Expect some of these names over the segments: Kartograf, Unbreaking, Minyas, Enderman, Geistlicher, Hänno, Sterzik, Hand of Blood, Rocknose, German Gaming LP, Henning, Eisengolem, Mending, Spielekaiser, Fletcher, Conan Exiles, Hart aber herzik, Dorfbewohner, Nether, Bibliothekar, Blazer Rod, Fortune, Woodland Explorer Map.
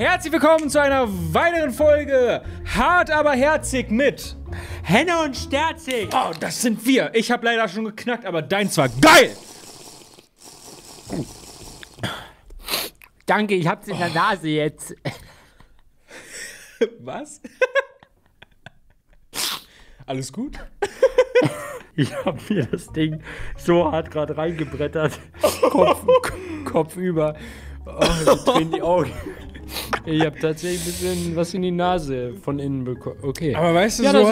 herzlich willkommen zu einer weiteren Folge Hart aber herzik mit Hänno und Sterzik. Oh, das sind wir. Ich habe leider schon geknackt, aber deins war geil. Danke, ich hab's in der Nase jetzt. Was? Alles gut? Ich habe mir das Ding so hart gerade reingebrettert. Kopf über. Oh, ich drehen die Augen. Ich habe tatsächlich ein bisschen was in die Nase von innen bekommen. Okay. Aber weißt du, ja, so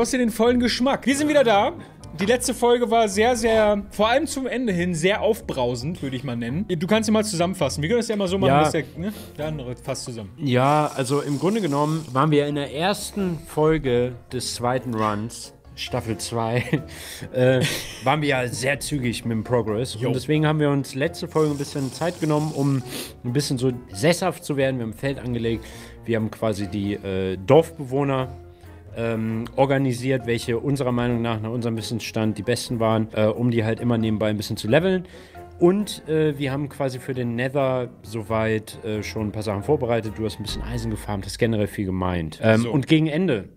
hast du den vollen Geschmack. Wir sind wieder da. Die letzte Folge war sehr, sehr, vor allem zum Ende hin, sehr aufbrausend, würde ich mal nennen. Du kannst sie mal zusammenfassen. Wir können das ja immer so machen, ja. Dass der andere fasst zusammen. Ja, also im Grunde genommen waren wir in der ersten Folge des zweiten Runs, Staffel 2, waren wir ja sehr zügig mit dem Progress. Jo. Und deswegen haben wir uns letzte Folge ein bisschen Zeit genommen, um ein bisschen so sesshaft zu werden. Wir haben ein Feld angelegt. Wir haben quasi die Dorfbewohner organisiert, welche unserer Meinung nach unserem Wissensstand die besten waren, um die halt immer nebenbei ein bisschen zu leveln. Und wir haben quasi für den Nether soweit schon ein paar Sachen vorbereitet. Du hast ein bisschen Eisen gefarmt, hast generell viel gemeint. Und gegen Ende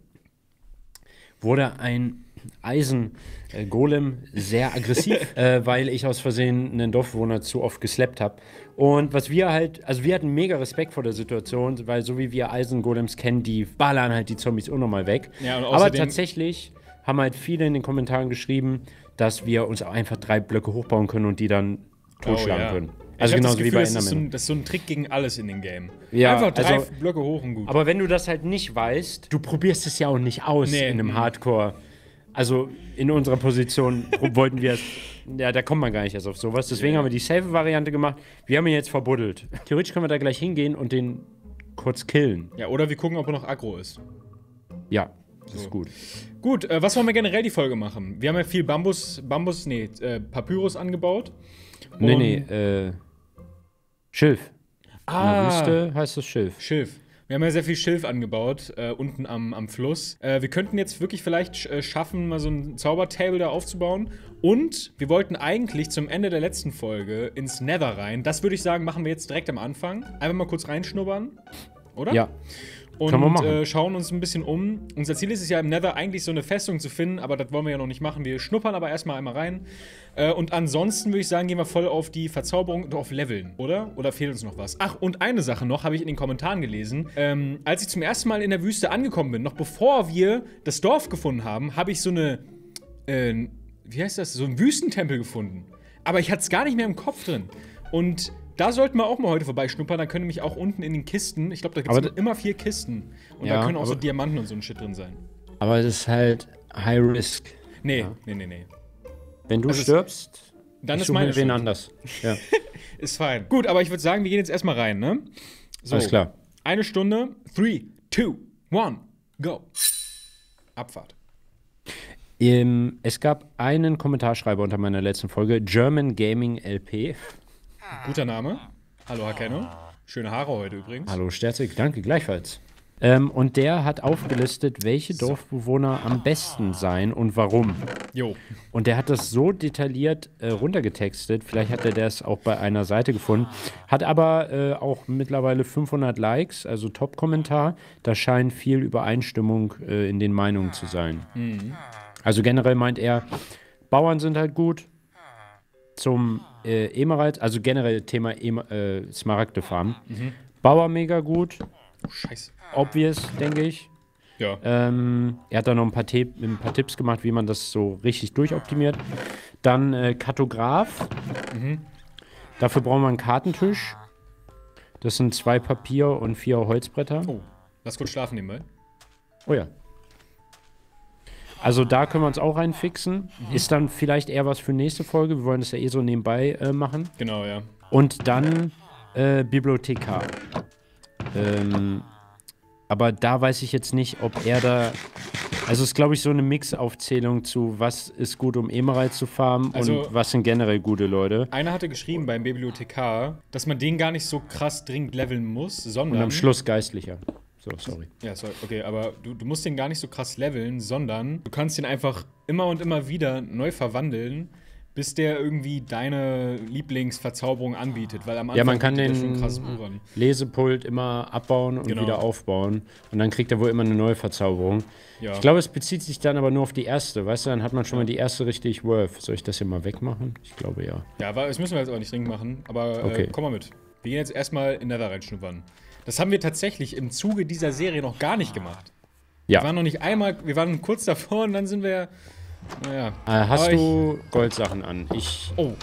wurde ein Eisengolem sehr aggressiv, weil ich aus Versehen einen Dorfbewohner zu oft geslappt habe. Und was wir halt, also wir hatten mega Respekt vor der Situation, weil so wie wir Eisengolems kennen, die ballern halt die Zombies unnormal weg. Ja, und aber tatsächlich haben halt viele in den Kommentaren geschrieben, dass wir uns auch einfach 3 Blöcke hochbauen können und die dann totschlagen können. Also genau wie bei Enderman. Das ist so ein Trick gegen alles in dem Game. Ja, einfach 3 Blöcke hoch und gut. Aber wenn du das halt nicht weißt, du probierst es ja auch nicht aus in einem Hardcore. Also in unserer Position wollten wir, ja, da kommt man gar nicht erst auf sowas. Deswegen haben wir die Safe-Variante gemacht. Wir haben ihn jetzt verbuddelt. Theoretisch können wir da gleich hingehen und den kurz killen. Ja, oder wir gucken, ob er noch aggro ist. Ja, das ist gut. Gut, was wollen wir generell die Folge machen? Wir haben ja viel Papyrus angebaut. Schilf. Ah. In der Wüste heißt das Schilf. Schilf. Wir haben ja sehr viel Schilf angebaut, unten am Fluss. Wir könnten jetzt wirklich vielleicht schaffen, mal so ein Zaubertable da aufzubauen. Und wir wollten eigentlich zum Ende der letzten Folge ins Nether rein. Das würde ich sagen, machen wir jetzt direkt am Anfang. Einfach mal kurz reinschnuppern, oder? Ja. Und schauen uns ein bisschen um. Unser Ziel ist es ja im Nether eigentlich so eine Festung zu finden, aber das wollen wir ja noch nicht machen. Wir schnuppern aber erstmal einmal rein. Und ansonsten würde ich sagen, gehen wir voll auf die Verzauberung und auf Leveln, oder? Oder fehlt uns noch was? Ach, und eine Sache noch, habe ich in den Kommentaren gelesen. Als ich zum ersten Mal in der Wüste angekommen bin, noch bevor wir das Dorf gefunden haben, habe ich so eine, wie heißt das? So einen Wüstentempel gefunden. Aber ich hatte es gar nicht mehr im Kopf drin. Und da sollten wir auch mal heute vorbeischnuppern, da können nämlich auch unten in den Kisten, ich glaube, da gibt es immer 4 Kisten. Und ja, da können auch so Diamanten und so ein Shit drin sein. Aber das ist halt High Risk. Nee, nee. Wenn du stirbst, dann ist meine Schuld. Anders. Ja. Ist fein. Gut, aber ich würde sagen, wir gehen jetzt erstmal rein, ne? So, alles klar. Eine Stunde, 3, 2, 1, go. Abfahrt. Es gab einen Kommentarschreiber unter meiner letzten Folge, German Gaming LP. Guter Name. Hallo, Hänno. Schöne Haare heute übrigens. Hallo, Sterzik. Danke, gleichfalls. Und der hat aufgelistet, welche Dorfbewohner am besten seien und warum. Jo. Und der hat das so detailliert runtergetextet. Vielleicht hat er das auch bei einer Seite gefunden. Hat aber auch mittlerweile 500 Likes, also Top-Kommentar. Da scheint viel Übereinstimmung in den Meinungen zu sein. Mhm. Also generell meint er, Bauern sind halt gut. Zum Emerald, also generell Thema Smaragdefarm. Mhm. Bauer mega gut. Oh, scheiße. Obvious, denke ich. Ja. Er hat da noch ein paar Tipps gemacht, wie man das so richtig durchoptimiert. Dann Kartograf. Mhm. Dafür brauchen wir einen Kartentisch. Das sind 2 Papier und 4 Holzbretter. Oh, lass kurz schlafen nebenbei. Oh ja. Also da können wir uns auch reinfixen. Mhm. Ist dann vielleicht eher was für nächste Folge. Wir wollen das ja eh so nebenbei machen. Genau, ja. Und dann Bibliothekar. Aber da weiß ich jetzt nicht, ob er da... Also es ist, glaube ich, so eine Mixaufzählung zu, was ist gut, um Emerald zu farmen also, und was sind generell gute Leute. Einer hatte geschrieben beim Bibliothekar, dass man den gar nicht so krass dringend leveln muss, sondern... Und am Schluss Geistlicher. So, sorry. Ja, sorry. Okay, aber du musst den gar nicht so krass leveln, sondern du kannst den einfach immer und immer wieder neu verwandeln, bis der irgendwie deine Lieblingsverzauberung anbietet, weil am Anfang man kann den Lesepult immer abbauen und wieder aufbauen und dann kriegt er wohl immer eine neue Verzauberung. Ja. Ich glaube, es bezieht sich dann aber nur auf die erste, weißt du, dann hat man schon mal die erste richtig worth. Soll ich das hier mal wegmachen? Ich glaube ja. Ja, aber das müssen wir jetzt auch nicht dringend machen, aber komm mal mit. Wir gehen jetzt erstmal in Nether reinschnuppern. Das haben wir tatsächlich im Zuge dieser Serie noch gar nicht gemacht. Ja. Wir waren noch nicht einmal, wir waren kurz davor und dann sind wir... Naja. Hast du Goldsachen an? Ich. Oh.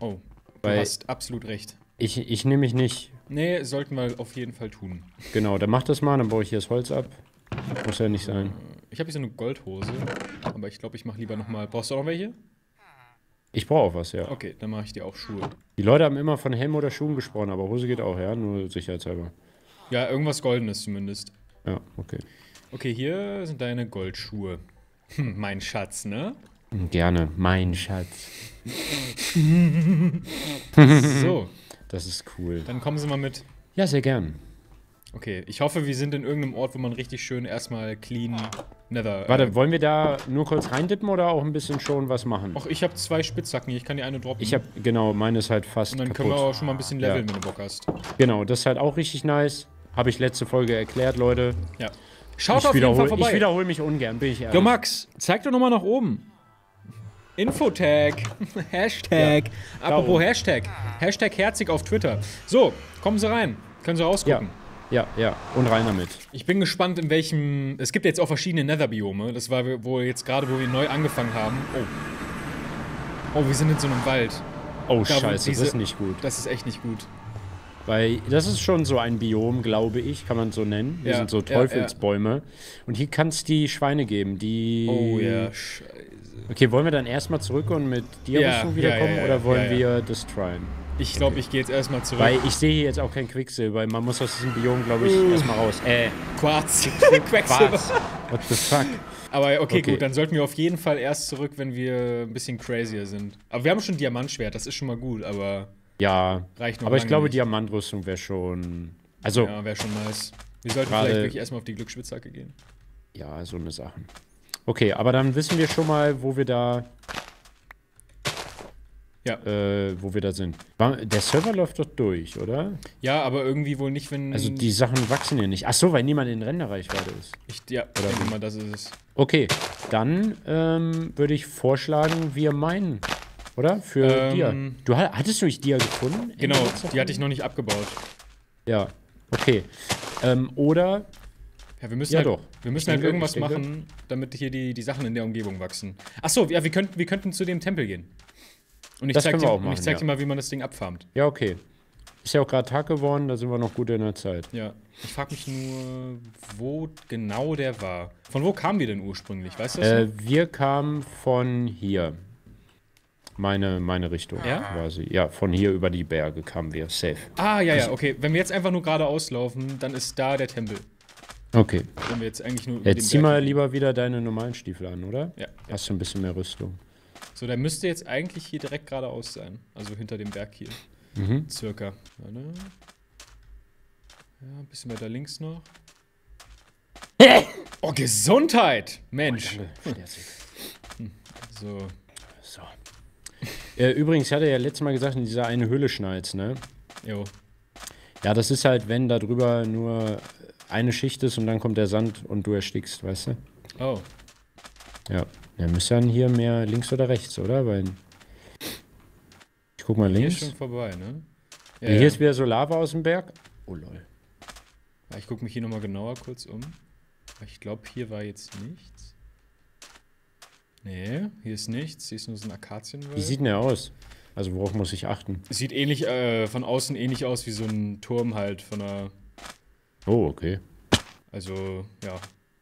Du hast absolut recht. Ich nehme mich nicht. Nee, sollten wir auf jeden Fall tun. Genau, dann mach das mal, dann baue ich hier das Holz ab. Muss ja nicht sein. Ich habe hier so eine Goldhose, aber ich glaube, ich mache lieber nochmal. Brauchst du auch noch welche? Ich brauche auch was, ja. Okay, dann mache ich dir auch Schuhe. Die Leute haben immer von Helm oder Schuhen gesprochen, aber Hose geht auch, ja? Nur sicherheitshalber. Ja, irgendwas Goldenes zumindest. Ja, okay. Okay, hier sind deine Goldschuhe. Hm, mein Schatz, ne? Gerne, mein Schatz. So. Das ist cool. Dann kommen Sie mal mit. Ja, sehr gern. Okay, ich hoffe, wir sind in irgendeinem Ort, wo man richtig schön erstmal clean Nether... Warte, wollen wir da nur kurz reindippen oder auch ein bisschen schon was machen? Ach, ich habe 2 Spitzhacken hier, ich kann die eine droppen. Ich habe, genau, meine ist halt fast kaputt. Und dann können wir auch schon mal ein bisschen leveln, wenn du Bock hast. Genau, das ist halt auch richtig nice. Habe ich letzte Folge erklärt, Leute. Ja. Schaut auf jeden Fall vorbei. Ich wiederhole mich ungern, bin ich ehrlich. Jo Max, zeig doch nochmal nach oben. Infotag. Hashtag. Ja, apropos Hashtag. Hashtag Herzig auf Twitter. So, kommen Sie rein. Können Sie rausgucken. Ja. Und rein damit. Ich bin gespannt, in welchem... Es gibt jetzt auch verschiedene Nether-Biome. Das war wohl jetzt gerade, wo wir neu angefangen haben. Oh. Oh, wir sind in so einem Wald. Oh, scheiße, das ist nicht gut. Das ist echt nicht gut. Weil das ist schon so ein Biom, glaube ich, kann man so nennen. Wir sind so Teufelsbäume. Und hier kann es die Schweine geben, die... Oh ja, scheiße. Okay, wollen wir dann erstmal zurück und mit dir wiederkommen oder wollen wir das tryen? Ich glaube, ich gehe jetzt erstmal zurück. Weil ich sehe hier jetzt auch kein Quecksilber. Man muss aus diesem Biom, glaube ich, erstmal raus. Quarz. Quecksilber. What the fuck? Aber okay, gut, dann sollten wir auf jeden Fall erst zurück, wenn wir ein bisschen crazier sind. Aber wir haben schon Diamantschwert, das ist schon mal gut, aber... Ja, reicht noch aber ich glaube, Diamantrüstung wäre schon... Also, ja, wäre schon nice. Wir sollten vielleicht wirklich erstmal auf die Glücksspitzhacke gehen. Ja, so eine Sache. Okay, aber dann wissen wir schon mal, wo wir da... Ja. Wo wir da sind. Der Server läuft doch durch, oder? Ja, aber irgendwie wohl nicht, wenn... Also die Sachen wachsen hier nicht. Ach so, weil niemand in Renderreichweite ist. Ich denke mal, das ist es. Okay, dann würde ich vorschlagen, wir meinen... Oder? Für Dia. Hattest du nicht Dia gefunden? Genau, die hatte ich noch nicht abgebaut. Ja, okay. Oder... Ja, wir müssen halt irgendwas machen, damit hier die Sachen in der Umgebung wachsen. Achso, ja, wir könnten zu dem Tempel gehen. Und ich zeig dir mal, wie man das Ding abfarmt. Ja, okay. Ist ja auch gerade Tag geworden, da sind wir noch gut in der Zeit. Ja, ich frage mich nur, wo genau der war. Von wo kamen wir denn ursprünglich, weißt du das? Wir kamen von hier. Meine Richtung quasi. Ja, von hier über die Berge kamen wir. Safe. Ah, ja, okay. Wenn wir jetzt einfach nur geradeaus laufen, dann ist da der Tempel. Okay. Wenn wir jetzt eigentlich nur über den zieh Berg mal lieber wieder deine normalen Stiefel an, oder? Ja. Hast du ein bisschen mehr Rüstung. So, der müsste jetzt eigentlich hier direkt geradeaus sein. Also hinter dem Berg hier. Mhm. Circa. Warte. Ja, ein bisschen weiter links noch. Oh, Gesundheit! Mensch. Oh, so. Übrigens, ich hatte ja letztes Mal gesagt, in dieser eine Höhle schneit's, ne? Jo. Ja, das ist halt, wenn da drüber nur eine Schicht ist und dann kommt der Sand und du erstickst, weißt du? Oh. Ja. Dann müsst ihr dann hier mehr links oder rechts, oder? Weil ich guck mal links. Hier ist schon vorbei, ne? Ja, hier ist wieder so Lava aus dem Berg. Oh, lol. Ich guck mich hier nochmal genauer kurz um. Ich glaube, hier war jetzt nichts. Nee, hier ist nichts. Hier ist nur so ein Akazienwald. Wie sieht denn der aus? Also worauf muss ich achten? Es sieht ähnlich, von außen ähnlich aus wie so ein Turm halt von einer... Oh, okay. Also, ja.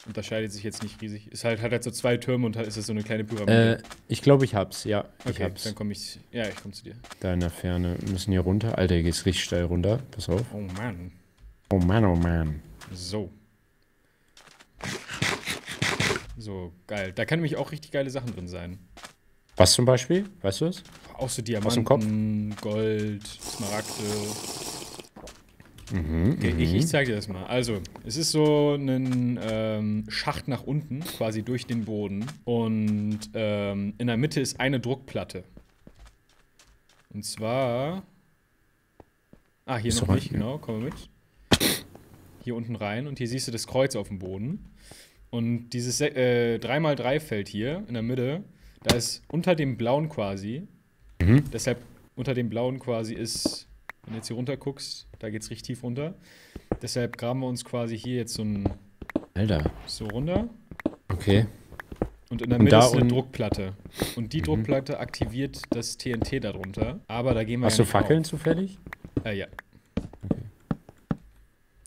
Unterscheidet sich jetzt nicht riesig. Es hat halt so 2 Türme und ist das so eine kleine Pyramide. Ich glaube, ich hab's, ja. Okay, ich hab's. Dann komme ich... Ja, ich komme zu dir. Da in der Ferne. Wir müssen hier runter. Alter, hier geht's richtig steil runter. Pass auf. Oh, Mann. Oh, Mann, oh, Mann. So. So, geil. Da kann nämlich auch richtig geile Sachen drin sein. Was zum Beispiel? Weißt du es? Auch so Diamanten, Gold, Smaragde. Okay, ich zeige dir das mal. Also, es ist so ein Schacht nach unten, quasi durch den Boden. Und in der Mitte ist eine Druckplatte. Und zwar... Ah, hier noch nicht, genau, komm mal mit. Hier unten rein und hier siehst du das Kreuz auf dem Boden. Und dieses 3×3-Feld hier in der Mitte, da ist unter dem Blauen quasi, deshalb unter dem Blauen quasi ist, wenn du jetzt hier runter guckst, da geht's richtig tief runter. Deshalb graben wir uns quasi hier jetzt so ein... Alter. So runter. Okay. Und in der Mitte ist eine Druckplatte. Und die Druckplatte aktiviert das TNT darunter. Aber da gehen wir... Hast du Fackeln zufällig? Ja. Okay.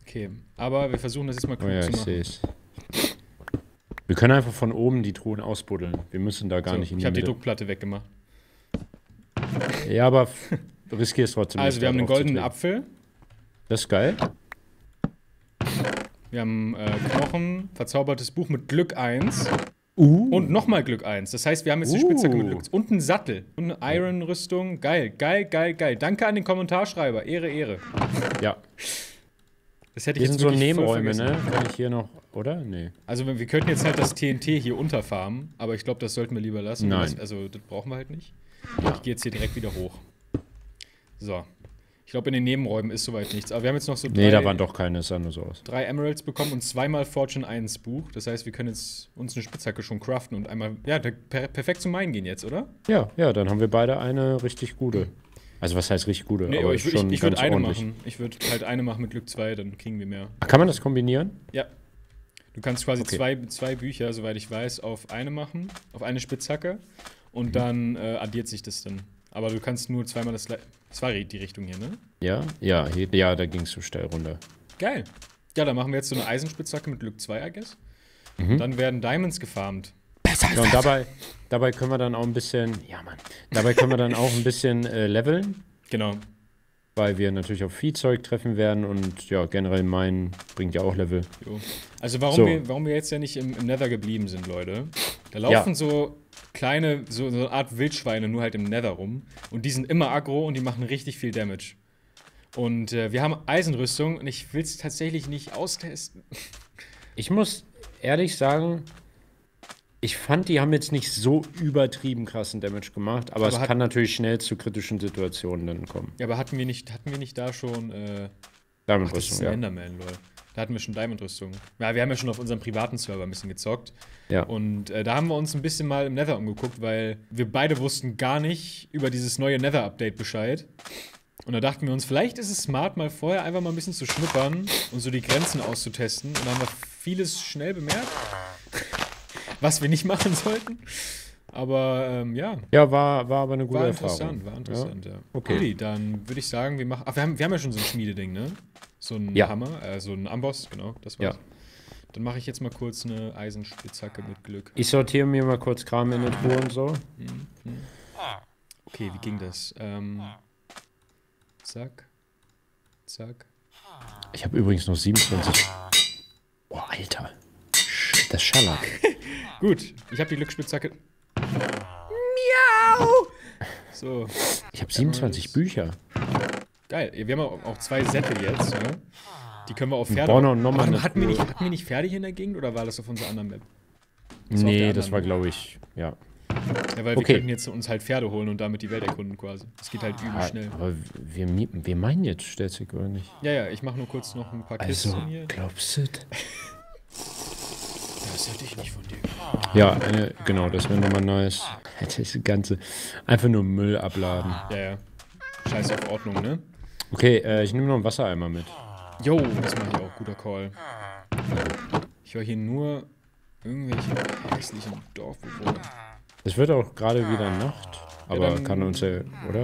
Okay, aber wir versuchen das jetzt mal kurz zu machen. Ich seh's. Wir können einfach von oben die Truhen ausbuddeln. Wir müssen da gar nicht in die Mitte. Ich habe die Druckplatte weggemacht. Ja, aber du riskierst trotzdem. Also, wir haben einen goldenen Apfel. Das ist geil. Wir haben Knochen, verzaubertes Buch mit Glück 1. Und nochmal Glück 1. Das heißt, wir haben jetzt die Spitzhacke mit Glück. Und einen Sattel. Und eine Iron-Rüstung. Geil, geil, geil, geil. Danke an den Kommentarschreiber. Ehre, Ehre. Ja. Das hätte ich jetzt wirklich Nebenräume, ne? Kann ich hier noch, oder? Nee. Also, wir könnten jetzt halt das TNT hier unterfarmen. Aber ich glaube, das sollten wir lieber lassen. Nein. Also, das brauchen wir halt nicht. Ja. Ich gehe jetzt hier direkt wieder hoch. So. Ich glaube, in den Nebenräumen ist soweit nichts. Aber wir haben jetzt noch so drei... Nee, da waren doch keine, es sah nur so aus. 3 Emeralds bekommen und 2-mal Fortune 1 Buch. Das heißt, wir können jetzt uns eine Spitzhacke schon craften und einmal... Ja, perfekt zum Minen gehen jetzt, oder? Ja, ja, dann haben wir beide eine richtig gute. Also, was heißt richtig gute? Nee, aber ich würde eine machen. Ich würde halt eine machen mit Glück 2, dann kriegen wir mehr. Ach, kann man das kombinieren? Ja. Du kannst quasi zwei Bücher, soweit ich weiß, auf eine machen. Auf eine Spitzhacke. Und dann addiert sich das dann. Aber du kannst nur zweimal das... Das war die Richtung hier, ne? Ja, ja, hier, ja, da ging es so steil runter. Geil. Ja, dann machen wir jetzt so eine Eisenspitzhacke mit Glück 2, I guess. Dann werden Diamonds gefarmt. Ja, und dabei können wir dann auch ein bisschen... Ja, Mann. Dabei können wir dann auch ein bisschen leveln. Genau. Weil wir natürlich auf Viehzeug treffen werden und ja, generell Minen bringt ja auch Level. Jo. Also warum wir jetzt ja nicht im Nether geblieben sind, Leute. Da laufen so... kleine, so eine Art Wildschweine, nur halt im Nether rum. Und die sind immer aggro und die machen richtig viel Damage. Und wir haben Eisenrüstung und ich will es tatsächlich nicht austesten. Ich muss ehrlich sagen, ich fand, die haben jetzt nicht so übertrieben krassen Damage gemacht, aber es kann natürlich schnell zu kritischen Situationen dann kommen. Ja, aber hatten wir nicht da schon Diamond-Rüstung, ja. Enderman, Leute. Da hatten wir schon Diamond-Rüstung. Ja, wir haben ja schon auf unserem privaten Server ein bisschen gezockt. Ja. Und da haben wir uns ein bisschen mal im Nether umgeguckt, weil wir beide wussten gar nicht über dieses neue Nether-Update Bescheid. Und da dachten wir uns, vielleicht ist es smart, mal vorher einfach mal ein bisschen zu schnuppern und so die Grenzen auszutesten. Und da haben wir vieles schnell bemerkt, was wir nicht machen sollten. Aber ja. Ja, war aber eine gute Erfahrung. War interessant, ja. Okay, dann würde ich sagen, wir machen. Ach, wir haben ja schon so ein Schmiededing, ne? So ein Hammer, so ein Amboss, genau, das war's. Ja. Dann mache ich jetzt mal kurz eine Eisenspitzhacke mit Glück. Ich sortiere mir mal kurz Kram in den Truhe und so. Okay, wie ging das? Zack. Zack. Ich habe übrigens noch 27. Boah, Alter. Das Schaller. Gut, ich habe die Glücksspitzhacke. Miau! So. Ich habe 27 Bücher. Geil, wir haben auch 2 Sättel jetzt, ne? Die können wir auf Pferde... Hatten wir nicht Pferde hier in der Gegend oder war das auf unserer anderen Map? Nee, das war, glaube ich, ja, weil wir könnten jetzt uns halt Pferde holen und damit die Welt erkunden quasi. Das geht halt übel schnell. Aber wir meinen jetzt Sterzik, oder nicht? Ja, ich mache nur kurz noch ein paar Kisten hier. Also, glaubst du das? Hätte ich nicht von dir. Ja, genau, das wäre nochmal nice. Das Ganze, einfach nur Müll abladen. Ja. Scheiß auf Ordnung, ne? Okay, ich nehme noch einen Wassereimer mit. Jo, das mache ich auch. Guter Call. Ich höre hier nur irgendwelche hässlichen Dorfbewohner. Es wird auch gerade wieder Nacht, aber dann, kann uns ja, oder?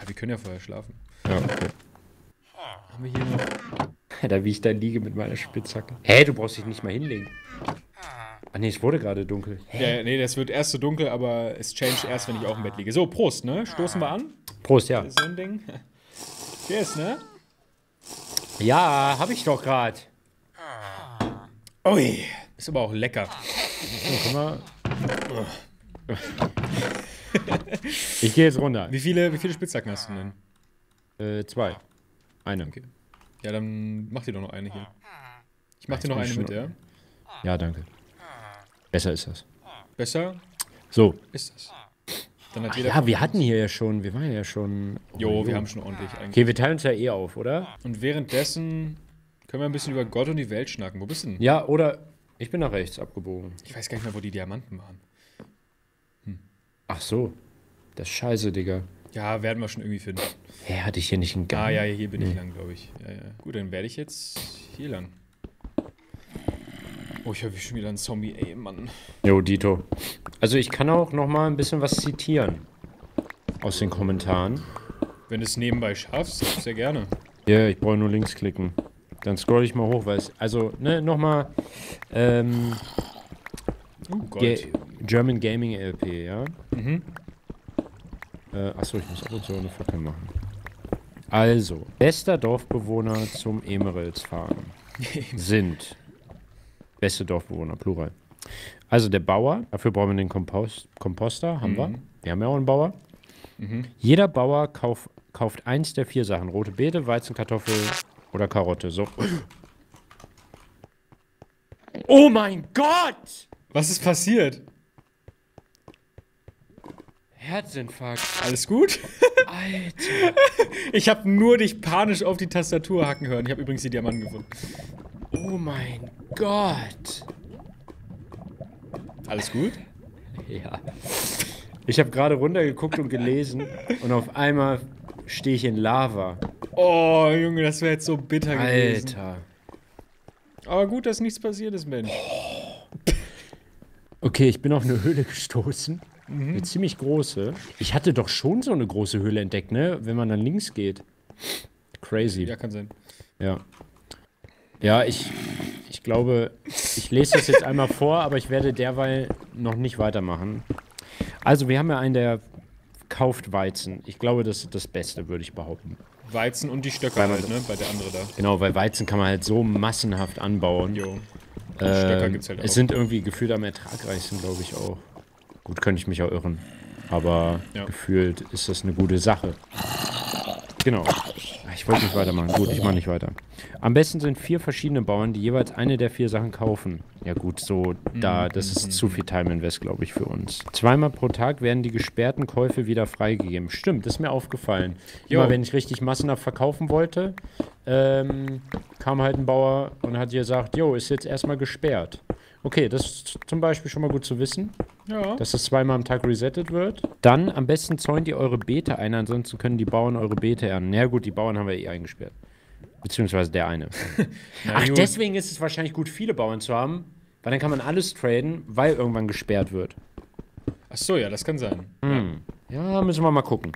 Ja, wir können ja vorher schlafen. Ja, okay. Haben wir hier noch... Da wie ich da liege mit meiner Spitzhacke. Hä, du brauchst dich nicht mal hinlegen. Ah ne, es wurde gerade dunkel. Ja, nee, das wird erst so dunkel, aber es changed erst, wenn ich auch im Bett liege. So, Prost, ne? Stoßen wir an. Prost, ja. So ein Ding. Cheers, ne? Ja, hab ich doch grad. Ui, ist aber auch lecker. Guck mal. Ich gehe jetzt runter. Wie viele Spitzhacken hast du denn? 2. Eine. Okay. Ja, dann mach dir doch noch eine hier. Ich mach dir noch eine mit, ja? Ja, danke. Besser ist das. Besser? So. Ist das. Dann hat jeder wir hatten hier ja schon, wir waren ja schon... Jo, wir haben schon ordentlich eigentlich. Okay, wir teilen uns ja eh auf, oder? Und währenddessen können wir ein bisschen über Gott und die Welt schnacken. Wo bist du denn? Ja, oder... Ich bin nach rechts abgebogen. Ich weiß gar nicht mehr, wo die Diamanten waren. Hm. Ach so. Das ist scheiße, Digga. Ja, werden wir schon irgendwie finden. Hä, hey, hatte ich hier nicht einen Gang? Ah ja, hier bin ich lang, glaube ich. Ja, ja. Gut, dann werde ich jetzt hier lang. Oh, ich habe schon wieder einen Zombie, ey, Mann. Jo, Dito. Also ich kann auch noch mal ein bisschen was zitieren. Aus den Kommentaren. Wenn du es nebenbei schaffst, sehr gerne. Ja, ich brauche nur links klicken. Dann scroll ich mal hoch, weil es... Also, ne, noch mal... German Gaming LP, ja? Mhm. Achso, ich muss ab und zu eine Fackel machen. Also, bester Dorfbewohner zum Emeralds fahren sind... Beste Dorfbewohner, Plural. Also der Bauer, dafür brauchen wir den Komposter, haben wir. Wir haben ja auch einen Bauer. Mhm. Jeder Bauer kauft eins der 4 Sachen. Rote Beete, Weizen, Kartoffel oder Karotte. So. Oh mein Gott! Was ist passiert? Herzinfarkt. Alles gut? Alter. Ich habe nur dich panisch auf die Tastatur hacken hören. Ich habe übrigens die Diamanten gefunden. Oh mein Gott! Alles gut? Ja. Ich habe gerade runtergeguckt und gelesen und auf einmal stehe ich in Lava. Oh, Junge, das wäre jetzt so bitter gewesen. Alter. Aber gut, dass nichts passiert ist, Mensch. Okay, ich bin auf eine Höhle gestoßen. Mhm. Eine ziemlich große. Ich hatte doch schon so eine große Höhle entdeckt, ne? Wenn man dann links geht. Crazy. Ja, kann sein. Ja. Ja, ich glaube, ich lese das jetzt einmal vor, aber ich werde derweil noch nicht weitermachen. Also, wir haben ja einen, der kauft Weizen. Ich glaube, das ist das Beste, würde ich behaupten. Weizen und die Stöcke halt, ne? Bei der anderen da. Genau, weil Weizen kann man halt so massenhaft anbauen. Jo. Stöcker gibt's halt auch. Es sind irgendwie gefühlt am ertragreichsten, glaube ich, auch. Gut, könnte ich mich auch irren. Aber ja, gefühlt ist das eine gute Sache. Genau. Ich wollte nicht weitermachen. Gut, ich mache nicht weiter. Am besten sind 4 verschiedene Bauern, die jeweils eine der 4 Sachen kaufen. Ja gut, so da, das ist zu viel Time Invest, glaube ich, für uns. 2-mal pro Tag werden die gesperrten Käufe wieder freigegeben. Stimmt, das ist mir aufgefallen. Immer wenn ich richtig massenhaft verkaufen wollte, kam halt ein Bauer und hat gesagt, jo, ist jetzt erstmal gesperrt. Okay, das ist zum Beispiel schon mal gut zu wissen, ja, dass das 2-mal am Tag resettet wird. Dann am besten zäunt ihr eure Beete ein, ansonsten können die Bauern eure Beete ernten. Na gut, die Bauern haben wir eh eingesperrt. Beziehungsweise der eine. Ach, deswegen ist es wahrscheinlich gut, viele Bauern zu haben, weil dann kann man alles traden, weil irgendwann gesperrt wird. Ach so, ja, das kann sein. Hm. Ja, müssen wir mal gucken.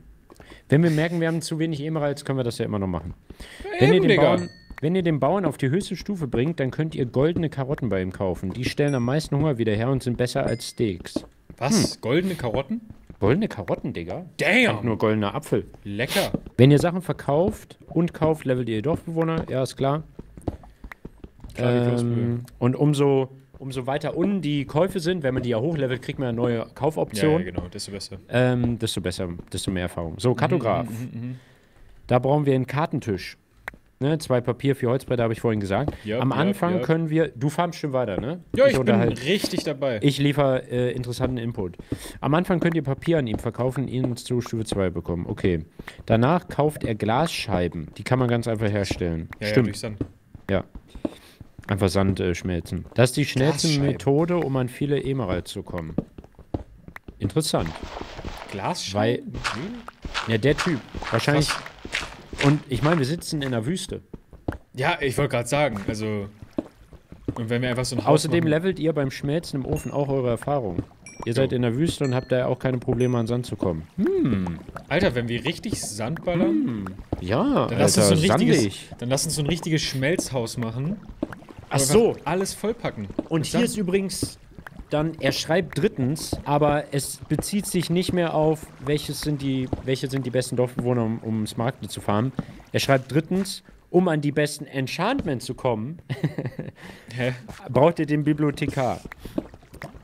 Wenn wir merken, wir haben zu wenig Emeralds, können wir das ja immer noch machen. Ja, wenn eben, wenn ihr den Bauern auf die höchste Stufe bringt, dann könnt ihr goldene Karotten bei ihm kaufen. Die stellen am meisten Hunger wieder her und sind besser als Steaks. Was? Hm. Goldene Karotten? Goldene Karotten, Digga. Damn! Und nur goldener Apfel. Lecker. Wenn ihr Sachen verkauft und kauft, levelt ihr Dorfbewohner. Ja, ist klar. Und umso weiter unten die Käufe sind, wenn man die ja hochlevelt, kriegt man eine neue Kaufoption. Ja, ja, genau. Desto besser. Desto besser, desto mehr Erfahrung. So, Kartograf. Da brauchen wir einen Kartentisch. Ne, 2 Papier, 4 Holzbretter, habe ich vorhin gesagt. Yep, am Anfang können wir... Du farmst schon weiter, ne? Ja, ich bin richtig dabei. Ich liefere interessanten Input. Am Anfang könnt ihr Papier an ihm verkaufen und ihn zu Stufe 2 bekommen. Okay. Danach kauft er Glasscheiben. Die kann man ganz einfach herstellen. Ja, stimmt. Ja, durch Sand. Ja. Einfach Sand schmelzen. Das ist die schnellste Methode, um an viele Emeralds zu kommen. Interessant. Glasscheiben? Weil, ja, der Typ. Wahrscheinlich... Krass. Und ich meine, wir sitzen in der Wüste. Ja, ich wollte gerade sagen, also... Und wenn wir einfach so ein Haus außerdem machen, levelt ihr beim Schmelzen im Ofen auch eure Erfahrung. Ihr seid in der Wüste und habt da auch keine Probleme, an Sand zu kommen. Hm. Alter, wenn wir richtig Sand ballern... Hm. Ja, dann lass, Alter, dann lass uns so ein richtiges Schmelzhaus machen. Ach so. Alles vollpacken. Und hier ist übrigens... Dann, er schreibt 3, aber es bezieht sich nicht mehr auf, welche sind die besten Dorfbewohner, um ins Markt zu fahren. Er schreibt 3, um an die besten Enchantments zu kommen, braucht ihr den Bibliothekar.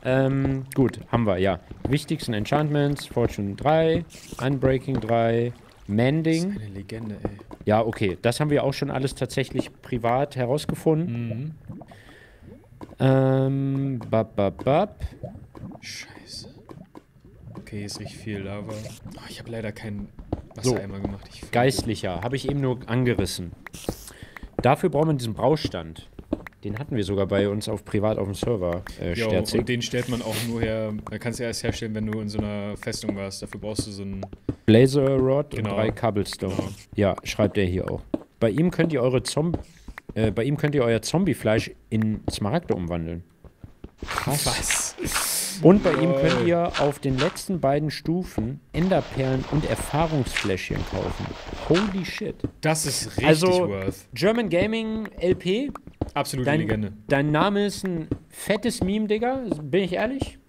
Gut, haben wir, ja. Wichtigsten Enchantments, Fortune 3, Unbreaking 3, Mending. Das ist eine Legende, ey. Ja, okay. Das haben wir auch schon alles tatsächlich privat herausgefunden. Mhm. Scheiße. Okay, hier ist richtig viel Lava. Oh, ich habe leider keinen Wassereimer gemacht. Geistlicher. Habe ich eben nur angerissen. Dafür braucht man diesen Braustand. Den hatten wir sogar bei uns auf privat auf dem Server, Sterzik. Und den stellt man auch nur her, da kannst du erst herstellen, wenn du in so einer Festung warst. Dafür brauchst du so einen... Blazer Rod und 3 Cobblestone. Genau. Ja, schreibt er hier auch. Bei ihm könnt ihr eure euer Zombiefleisch in Smaragde umwandeln. Krass. Was? Und bei ihm könnt ihr auf den letzten beiden Stufen Enderperlen und Erfahrungsfläschchen kaufen. Holy shit. Das ist richtig worth. German Gaming LP. Absolute Legende. Dein Name ist ein fettes Meme, Digga. Bin ich ehrlich?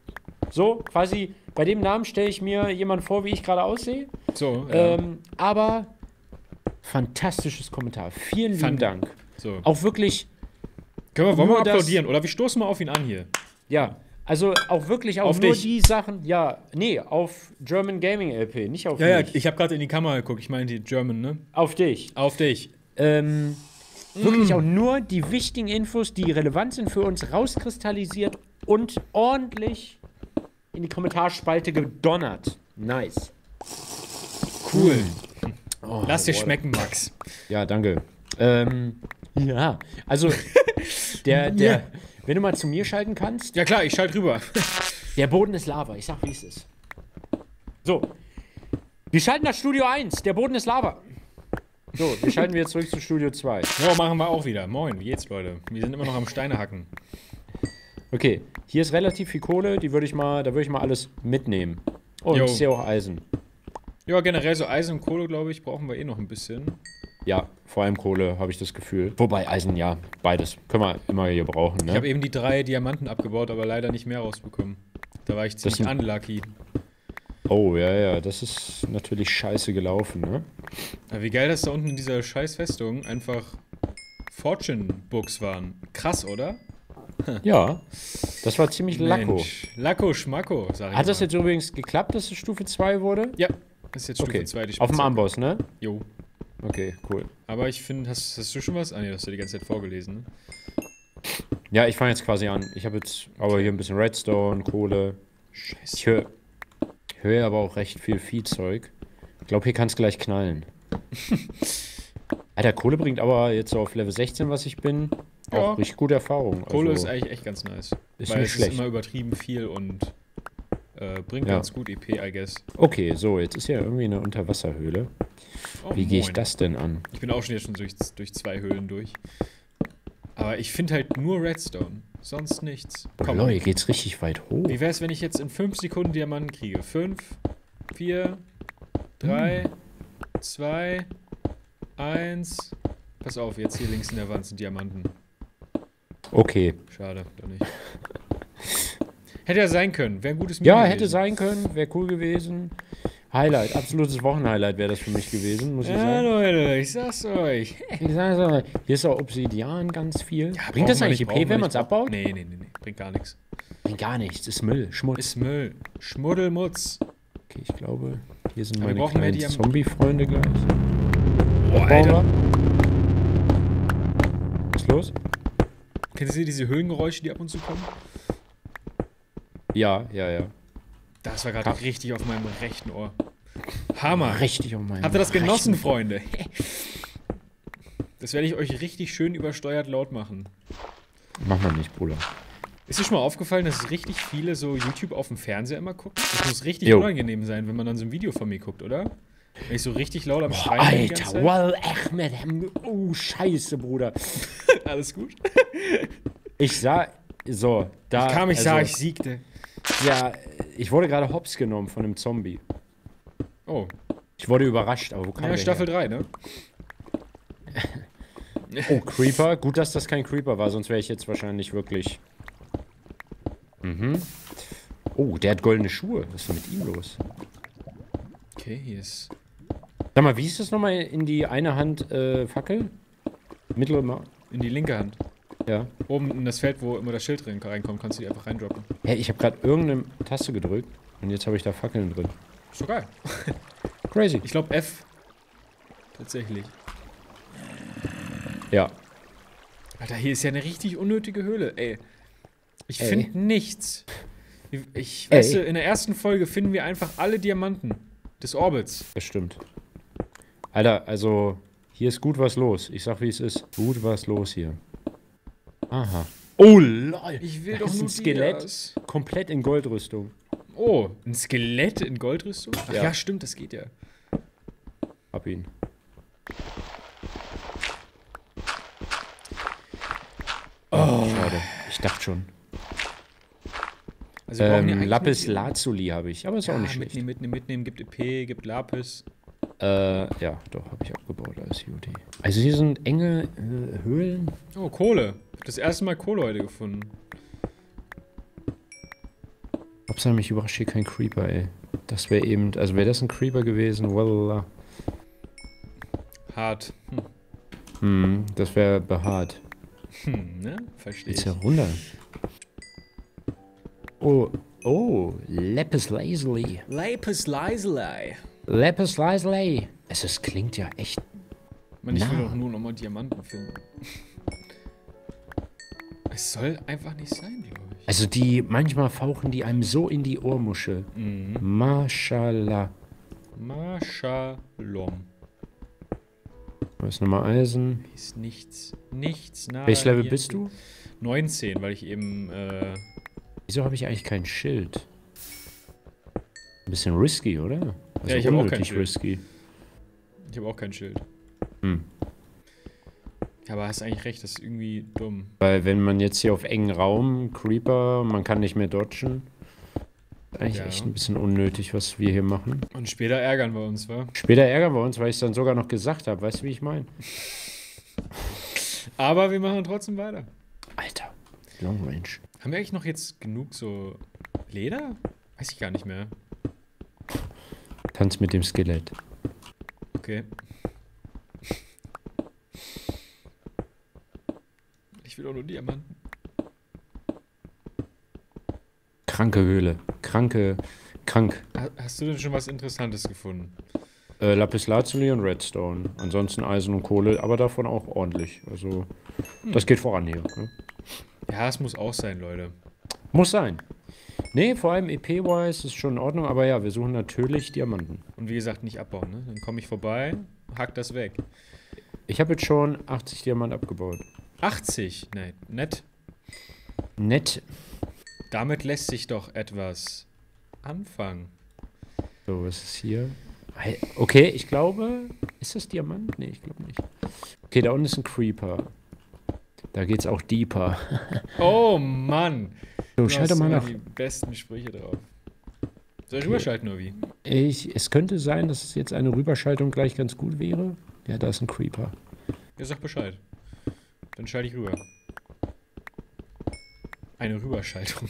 So, quasi, bei dem Namen stelle ich mir jemanden vor, wie ich gerade aussehe. So, aber fantastisches Kommentar. Vielen lieben Dank. So. Auch wirklich... Wollen wir mal applaudieren? Oder wir stoßen mal auf ihn an hier. Ja, also auch wirklich auf nur dich. Die Sachen... Ja, nee, auf German Gaming LP, nicht auf mich. Ja, ich habe gerade in die Kamera geguckt. Ich meine die German, ne? Auf dich. Auf dich. Wirklich auch nur die wichtigen Infos, die relevant sind für uns, rauskristallisiert und ordentlich in die Kommentarspalte gedonnert. Nice. Cool. Oh, lass dir schmecken, Max. Ja, danke. Ja, also, wenn du mal zu mir schalten kannst. Ja klar, ich schalte rüber. Der Boden ist Lava, ich sag, wie es ist. So, wir schalten das Studio 1, der Boden ist Lava. So, wir schalten wieder zurück zu Studio 2. Ja, machen wir auch wieder. Moin, wie geht's, Leute? Wir sind immer noch am Steine hacken. Okay, hier ist relativ viel Kohle, die würde ich mal, da würde ich mal alles mitnehmen. Und ich sehe auch Eisen. Ja, generell so Eisen und Kohle, glaube ich, brauchen wir eh noch ein bisschen. Ja, vor allem Kohle, habe ich das Gefühl. Wobei Eisen, ja, beides können wir immer hier brauchen, ne? Ich habe eben die 3 Diamanten abgebaut, aber leider nicht mehr rausbekommen. Da war ich ziemlich unlucky. Oh, ja, ja, das ist natürlich scheiße gelaufen, ne? Aber wie geil, dass da unten in dieser scheiß Festung einfach Fortune-Books waren. Krass, oder? Ja, das war ziemlich Lacko. Lacko, Schmacko, sag ich mal. Hat das jetzt übrigens geklappt, dass es Stufe 2 wurde? Ja, das ist jetzt Stufe 2. Auf dem Amboss, ne? Jo. Okay, cool. Aber ich finde, hast du schon was? Ah, nee, hast du die ganze Zeit vorgelesen, ne? Ja, ich fange jetzt quasi an. Ich habe jetzt aber hier ein bisschen Redstone, Kohle. Scheiße. Ich höre aber auch recht viel Viehzeug. Ich glaube, hier kann es gleich knallen. Alter, Kohle bringt aber jetzt so auf Level 16, was ich bin, auch richtig gute Erfahrung. Kohle ist eigentlich echt ganz nice. Ist weil nicht es schlecht. Ist immer übertrieben viel und bringt ganz gut EP, I guess. Okay, so, jetzt ist ja irgendwie eine Unterwasserhöhle. Oh, wie gehe ich das denn an? Ich bin auch schon jetzt schon durch 2 Höhlen durch. Aber ich finde halt nur Redstone. Sonst nichts. Komm. Leute, hier geht's richtig weit hoch. Wie wär's, wenn ich jetzt in 5 Sekunden Diamanten kriege? 5, 4, 3, 2, 1. Pass auf, jetzt hier links in der Wand sind Diamanten. Okay. Schade, doch nicht. Hätte ja sein können. Wäre ein gutes Video. Ja, hätte sein können. Wäre cool gewesen. Highlight, absolutes Wochenhighlight wäre das für mich gewesen, muss ich sagen. Ja, Leute, ich sag's euch. Ich sag's euch. Hier ist auch Obsidian ganz viel. Ja, bringt das eigentlich EP, wenn man es abbaut? Nee, nee, nee, nee, bringt gar nichts. Bringt gar nichts, ist Müll, Schmutz. Ist Müll, Schmuddelmutz. Okay, ich glaube, hier sind meine kleinen Zombie-Freunde gleich. Boah, Alter. Was ist los? Kennst du diese Höhlengeräusche, die ab und zu kommen? Ja, ja, ja. Das war gerade richtig auf meinem rechten Ohr. Hammer. Richtig auf meinem. Habt ihr das genossen, Freunde? Das werde ich euch richtig schön übersteuert laut machen. Mach mal nicht, Bruder. Ist dir schon mal aufgefallen, dass richtig viele so YouTube auf dem Fernseher immer gucken? Das muss richtig unangenehm sein, wenn man dann so ein Video von mir guckt, oder? Wenn ich so richtig laut am Schreien bin. Alter, Wall Ahmed. Oh, scheiße, Bruder. Alles gut? Ich sah... So, da... Ich kam, ich sah, ich siegte. Ja, ich wurde gerade hops genommen von einem Zombie. Oh. Ich wurde überrascht, aber wo kam der Staffel her? 3, ne? Oh, Creeper. Gut, dass das kein Creeper war, sonst wäre ich jetzt wahrscheinlich wirklich... Mhm. Oh, der hat goldene Schuhe. Was ist denn mit ihm los? Okay, hier ist... Sag mal, wie ist das nochmal in die eine Hand Fackel? Mittlere Maus? In die linke Hand. Ja. Oben in das Feld, wo immer das Schild drin reinkommt, kannst du die einfach reindroppen. Hey, ich habe gerade irgendeine Taste gedrückt und jetzt habe ich da Fackeln drin. Ist doch geil. Crazy. Ich glaube F Tatsächlich. Ja. Alter, hier ist ja eine richtig unnötige Höhle, ey. Ich finde nichts. Ich weiß, in der ersten Folge finden wir einfach alle Diamanten des Orbits. Das stimmt. Alter, also, hier ist gut was los. Ich sag, wie es ist. Gut was los hier. Aha. Oh, lol. Ich will doch nur ein Skelett. Komplett in Goldrüstung. Oh, ein Skelett in Goldrüstung? Ach ja, stimmt, das geht ja. Hab ihn. Oh, schade. Ich dachte schon. Also Lapis Lazuli habe ich, aber ist auch nicht schlecht. Mitnehmen, gibt EP, gibt Lapis. Ja, doch, habe ich abgebaut als UD. Also hier sind enge Höhlen. Oh, Kohle. Ich habe das erste Mal Kohle heute gefunden. Hauptsache, mich überrascht hier kein Creeper, ey. Das wäre eben, also wäre das ein Creeper gewesen, walala. Hart. Hm, das wäre behaart. Hm, ne? Verstehe. Jetzt herunter. Oh, oh, Lapis Lazuli. Lapis Lazuli. Lapis Lazuli. Also, es klingt ja echt. Man, ich will doch nur nochmal Diamanten finden. Es soll einfach nicht sein, glaube ich. Also, die, manchmal fauchen die einem so in die Ohrmuschel. Mhm. Maschallah. Maschalom. Da ist nochmal Eisen. Hier ist nichts. Nichts. Welches Level bist du? 19, weil ich eben, Wieso habe ich eigentlich kein Schild? Ein bisschen risky, oder? Also ja, ich habe auch kein Schild. Risky. Ich habe auch kein Schild. Hm. Aber hast eigentlich recht, das ist irgendwie dumm. Weil wenn man jetzt hier auf engen Raum, Creeper, man kann nicht mehr dodgen. Ist eigentlich echt ein bisschen unnötig, was wir hier machen. Und später ärgern wir uns, wa? Später ärgern wir uns, weil ich es dann sogar noch gesagt habe. Weißt du, wie ich meine? Aber wir machen trotzdem weiter. Alter, Long Range. Haben wir eigentlich noch jetzt genug so Leder? Weiß ich gar nicht mehr. Tanz mit dem Skelett. Okay. Ich will auch nur Diamanten. Kranke Höhle. Krank. Hast du denn schon was Interessantes gefunden? Lapis Lazuli und Redstone. Ansonsten Eisen und Kohle, aber davon auch ordentlich. Also, das geht voran hier. Ne? Ja, es muss auch sein, Leute. Muss sein. Nee, vor allem EP-wise ist schon in Ordnung, aber ja, wir suchen natürlich Diamanten. Und wie gesagt, nicht abbauen, ne? Dann komme ich vorbei, hack das weg. Ich habe jetzt schon 80 Diamanten abgebaut. 80? Nein, nett. Nett. Damit lässt sich doch etwas anfangen. So, was ist hier? Okay, ich glaube, ist das Diamant? Nee, ich glaube nicht. Okay, da unten ist ein Creeper. Da geht's auch deeper. Oh Mann! So, schalte mal nach. Die besten Sprüche drauf. Soll ich rüberschalten, oder wie? Es könnte sein, dass es jetzt eine Rüberschaltung gleich ganz gut wäre. Ja, da ist ein Creeper. Ja, sag Bescheid. Dann schalte ich rüber. Eine Rüberschaltung.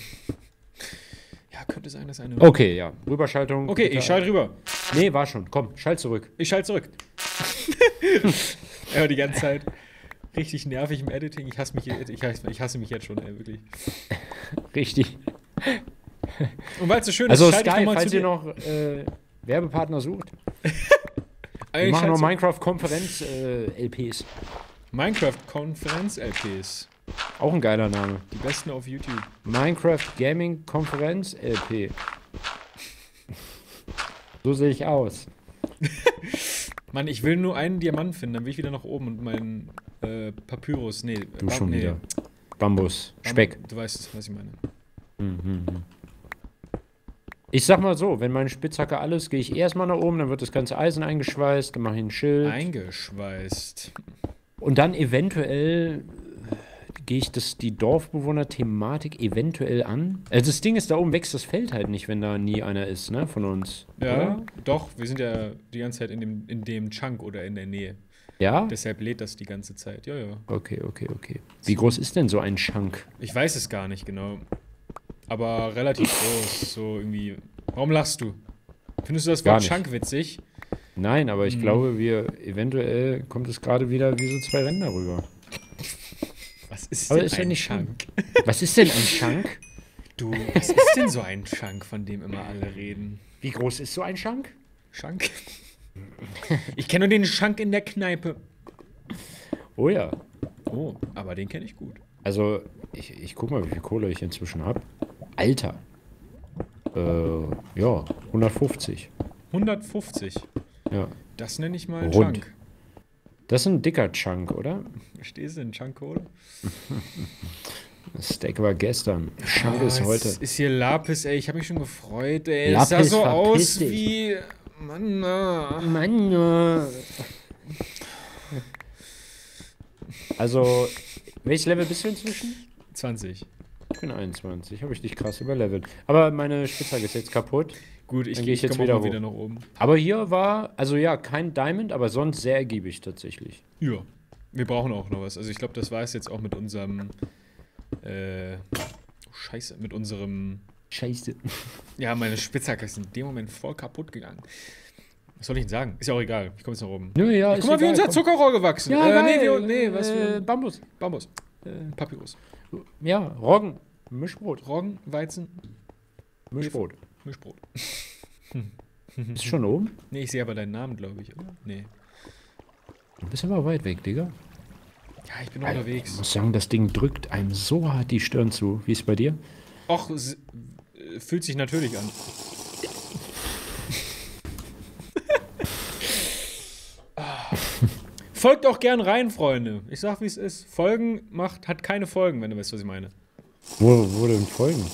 Ja, könnte sein, dass eine. Okay, ja. Rüberschaltung. Okay, ich schalte rüber. Nee, war schon. Komm, schalt zurück. Ich schalte zurück. Ja, die ganze Zeit. Richtig nervig im Editing. Ich hasse mich jetzt schon, ey, wirklich. Richtig. Und weil es so schön ist, also Sky, falls ihr noch Werbepartner sucht, wir machen noch Minecraft-Konferenz-LPs. Minecraft-Konferenz-LPs. Auch ein geiler Name. Die besten auf YouTube. Minecraft-Gaming-Konferenz-LP. So sehe ich aus. Mann, ich will nur einen Diamant finden, dann will ich wieder nach oben und meinen Papyrus, nee. Du schon wieder. Bambus, Speck. Du weißt, was ich meine. Mhm. Ich sag mal so, wenn meine Spitzhacke alles, gehe ich erstmal nach oben, dann wird das ganze Eisen eingeschweißt, dann mache ich ein Schild. Eingeschweißt. Und dann eventuell gehe ich die Dorfbewohner-Thematik eventuell an. Also das Ding ist, da oben wächst das Feld halt nicht, wenn da nie einer ist, ne, von uns. Ja, oder? Doch, wir sind ja die ganze Zeit in dem Chunk oder in der Nähe. Ja? Deshalb lädt das die ganze Zeit, ja, ja. Okay. Wie groß ist denn so ein Chunk? Ich weiß es gar nicht genau. Aber relativ groß, so irgendwie. Warum lachst du? Findest du das Wort Chunk witzig? Nein, aber ich glaube, eventuell kommt es gerade wieder wie so zwei Ränder rüber. Was ist denn ein Chunk? Was ist denn ein Chunk? Du, was ist denn so ein Chunk, von dem immer alle reden? Wie groß ist so ein Chunk? Chunk? Ich kenne nur den Schank in der Kneipe. Oh ja. Oh, aber den kenne ich gut. Also, ich guck mal, wie viel Kohle ich inzwischen habe. Alter. Ja, 150. 150? Ja. Das nenne ich mal Rund. Chunk. Das ist ein dicker Chunk, oder? Verstehst du, ein Chunk Kohle? Das Steak war gestern. Chunk ist heute. Das ist hier Lapis, ey. Ich habe mich schon gefreut, ey. Lapis, das sah so aus wie... Mann, na. Mann, na. Also, welches Level bist du inzwischen? 20. Ich bin 21. Habe ich dich krass überlevelt. Aber meine Spitzhacke ist jetzt kaputt. Gut, ich gehe jetzt wieder nach oben. Aber hier war, also ja, kein Diamond, aber sonst sehr ergiebig tatsächlich. Ja, wir brauchen auch noch was. Also ich glaube, das war es jetzt auch mit unserem, Scheiße, mit unserem... Scheiße. Ja, meine Spitzhacke ist in dem Moment voll kaputt gegangen. Was soll ich denn sagen? Ist ja auch egal. Ich komme jetzt nach oben. Nö, ja, guck mal, wie unser Zuckerrohr gewachsen. Ja, Bambus. Bambus. Papyrus. Ja, Roggen. Mischbrot. Roggen, Weizen. Mischbrot. Mischbrot. Bist du schon oben? Nee, ich sehe aber deinen Namen, glaube ich, oder? Nee. Du bist aber weit weg, Digga. Ja, ich bin unterwegs. Ich muss sagen, das Ding drückt einem so hart die Stirn zu. Wie ist es bei dir? Och, fühlt sich natürlich an. Folgt auch gern rein, Freunde. Ich sag, wie es ist. Folgen hat keine Folgen, wenn du weißt, was ich meine. Wo denn Folgen?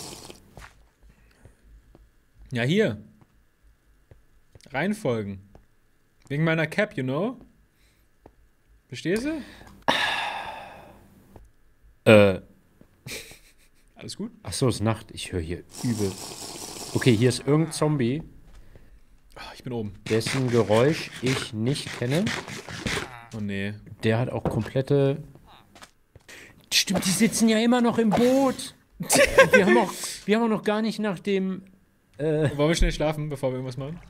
Ja, hier. Reinfolgen. Wegen meiner Cap, you know? Verstehst du? Alles gut? Ach so, es ist Nacht. Ich höre hier übel. Okay, hier ist irgendein Zombie. Ich bin oben. Dessen Geräusch ich nicht kenne. Oh nee. Der hat auch komplette... Stimmt, die sitzen ja immer noch im Boot. wir haben auch noch gar nicht nach dem... Wollen wir schnell schlafen, bevor wir irgendwas machen?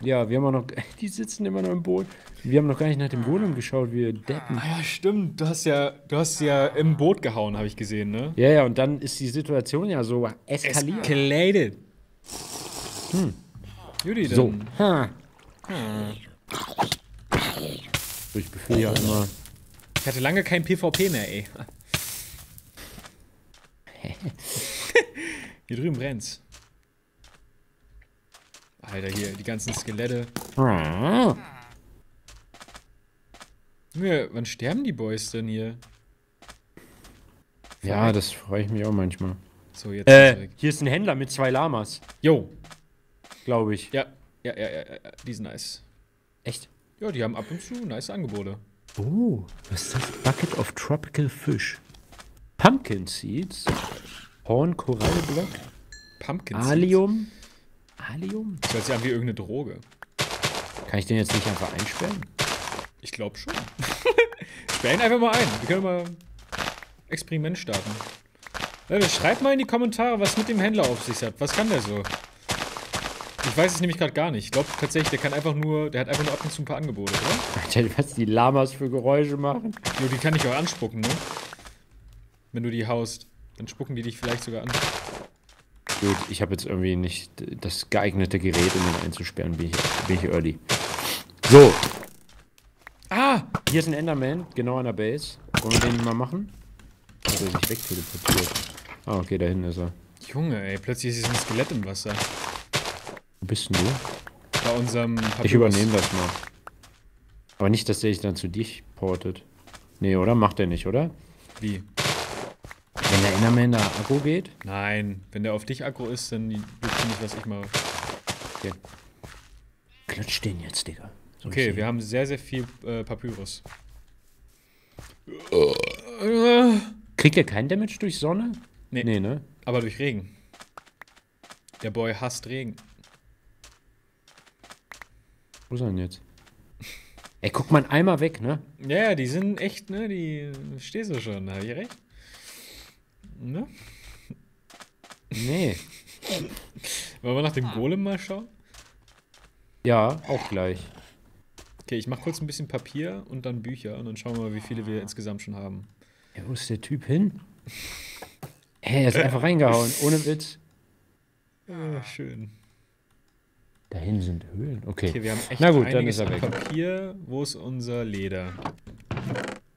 Ja, wir haben auch noch... Die sitzen immer noch im Boot. Wir haben noch gar nicht nach dem Golem geschaut, wir deppen. Ah ja, stimmt. Du hast ja im Boot gehauen, habe ich gesehen, ne? Ja, ja, und dann ist die Situation ja so eskaliert. Escalated. Hm. Judy, dann. So. Ha. Ich befehle ja immer. Ich hatte lange kein PvP mehr, ey. Hier drüben brennt's. Alter, hier, die ganzen Skelette. Wann sterben die Boys denn hier? Ja, das freue ich mich auch manchmal. So, jetzt hier ist ein Händler mit 2 Lamas. Jo. Glaube ich. Ja, die sind nice. Echt? Ja, die haben ab und zu nice Angebote. Oh, was ist das? Bucket of Tropical Fish. Pumpkin Seeds. Horn Korallblock. Pumpkin Seeds. Allium. Allium? Das hört sich an wie irgendeine Droge. Kann ich den jetzt nicht einfach einsperren? Ich glaube schon. Sperren einfach mal ein. Wir können mal Experiment starten. Leute, schreibt mal in die Kommentare, was mit dem Händler auf sich hat. Was kann der so? Ich weiß es nämlich gerade gar nicht. Ich glaube tatsächlich, der hat einfach nur ab und zu ein paar Angebote, oder? Alter, was die Lamas für Geräusche machen. Jo, die kann ich auch anspucken, ne? Wenn du die haust, dann spucken die dich vielleicht sogar an. Gut, ich habe jetzt irgendwie nicht das geeignete Gerät, um ihn einzusperren, bin ich early. So. Ah! Hier ist ein Enderman, genau an der Base. Wollen wir den mal machen? Hat er sich wegteleportiert. Ah, okay, da hinten ist er. Junge, ey, plötzlich ist ein Skelett im Wasser. Wo bist denn du? Bei unserem Papyrus. Ich übernehme das mal. Aber nicht, dass der sich dann zu dich portet. Nee, oder? Macht er nicht, oder? Wie? Wenn der Enderman da aggro geht? Nein, wenn der auf dich aggro ist, dann willst du nicht, was ich mache. Okay. Klutsch den jetzt, Digga. So okay, wir haben sehr, sehr viel Papyrus. Kriegt er keinen Damage durch Sonne? Nee. Nee, ne? Aber durch Regen. Der Boy hasst Regen. Wo ist er denn jetzt? Ey, guck mal einmal weg, ne? Ja, die sind echt, ne? Die stehst du schon, hab ich recht? Ne? Nee. Wollen wir nach dem Golem mal schauen? Ja, auch gleich. Okay, ich mach kurz ein bisschen Papier und dann Bücher und dann schauen wir mal, wie viele wir insgesamt schon haben. Ja, wo ist der Typ hin? Hey, er ist einfach reingehauen, ohne Witz. Ja, schön. Dahin sind Höhlen. Okay. Okay, wir haben echt einiges an Papier. Wo ist unser Leder?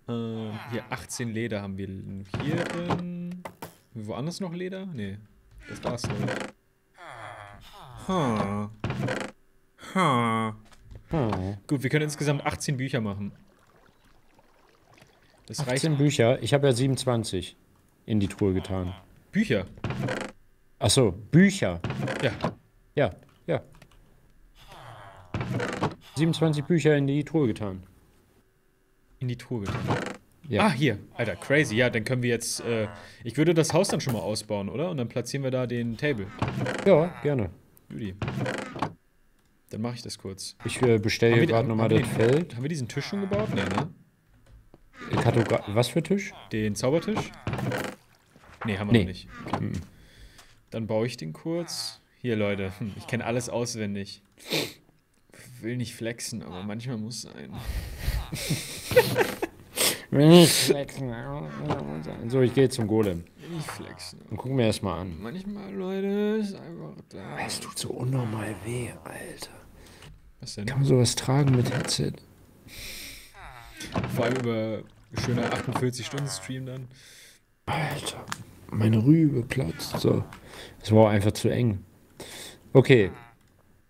Hier 18 Leder haben wir hier drin. Woanders noch Leder? Nee. Das war's nicht. Ha. Ha. Gut, wir können insgesamt 18 Bücher machen. Das 18 Bücher? Ich habe ja 27 in die Truhe getan. Bücher? Ach so, Bücher. Ja. Ja, ja. 27 Bücher in die Truhe getan. In die Truhe getan? Ja. Ah, hier. Alter, crazy. Ja, dann können wir jetzt... ich würde das Haus dann schon mal ausbauen, oder? Und dann platzieren wir da den Table. Ja, gerne. Judy. Dann mache ich das kurz. Ich bestelle gerade nochmal das Feld. Haben wir diesen Tisch schon gebaut? Nee, ne? Was für Tisch? Den Zaubertisch? Nee, haben wir noch nicht. Okay. Dann baue ich den kurz. Hier, Leute. Ich kenne alles auswendig. Will nicht flexen, aber manchmal muss es sein. Will nicht flexen. So, ich gehe zum Golem. Will nicht flexen. Und gucken wir erstmal an. Manchmal, Leute, ist einfach da. Es tut so unnormal weh, Alter. Was denn? Kann man sowas tragen mit Headset? Vor allem über schöne 48-Stunden-Stream dann. Alter, meine Rübe platzt so. Das war einfach zu eng. Okay.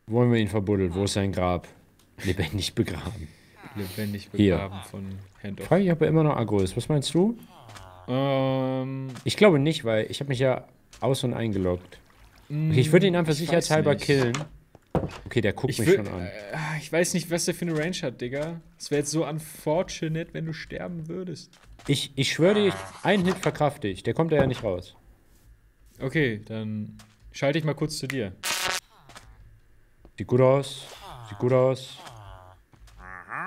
Wollen wir ihn verbuddelt? Wo ist sein Grab? Lebendig begraben. Lebendig begraben hier. Von Hand of. Frage ich, ob er immer noch aggro ist. Was meinst du? Ich glaube nicht, weil ich habe mich ja aus- und eingeloggt. Okay, ich würde ihn einfach sicherheitshalber killen. Okay, der guckt mich schon an. Ich weiß nicht, was der für eine Range hat, Digga. Es wäre jetzt so unfortunate, wenn du sterben würdest. Ich schwöre dir, einen Hit verkrafte ich. Der kommt da ja nicht raus. Okay, dann schalte ich mal kurz zu dir. Sieht gut aus. Sieht gut aus.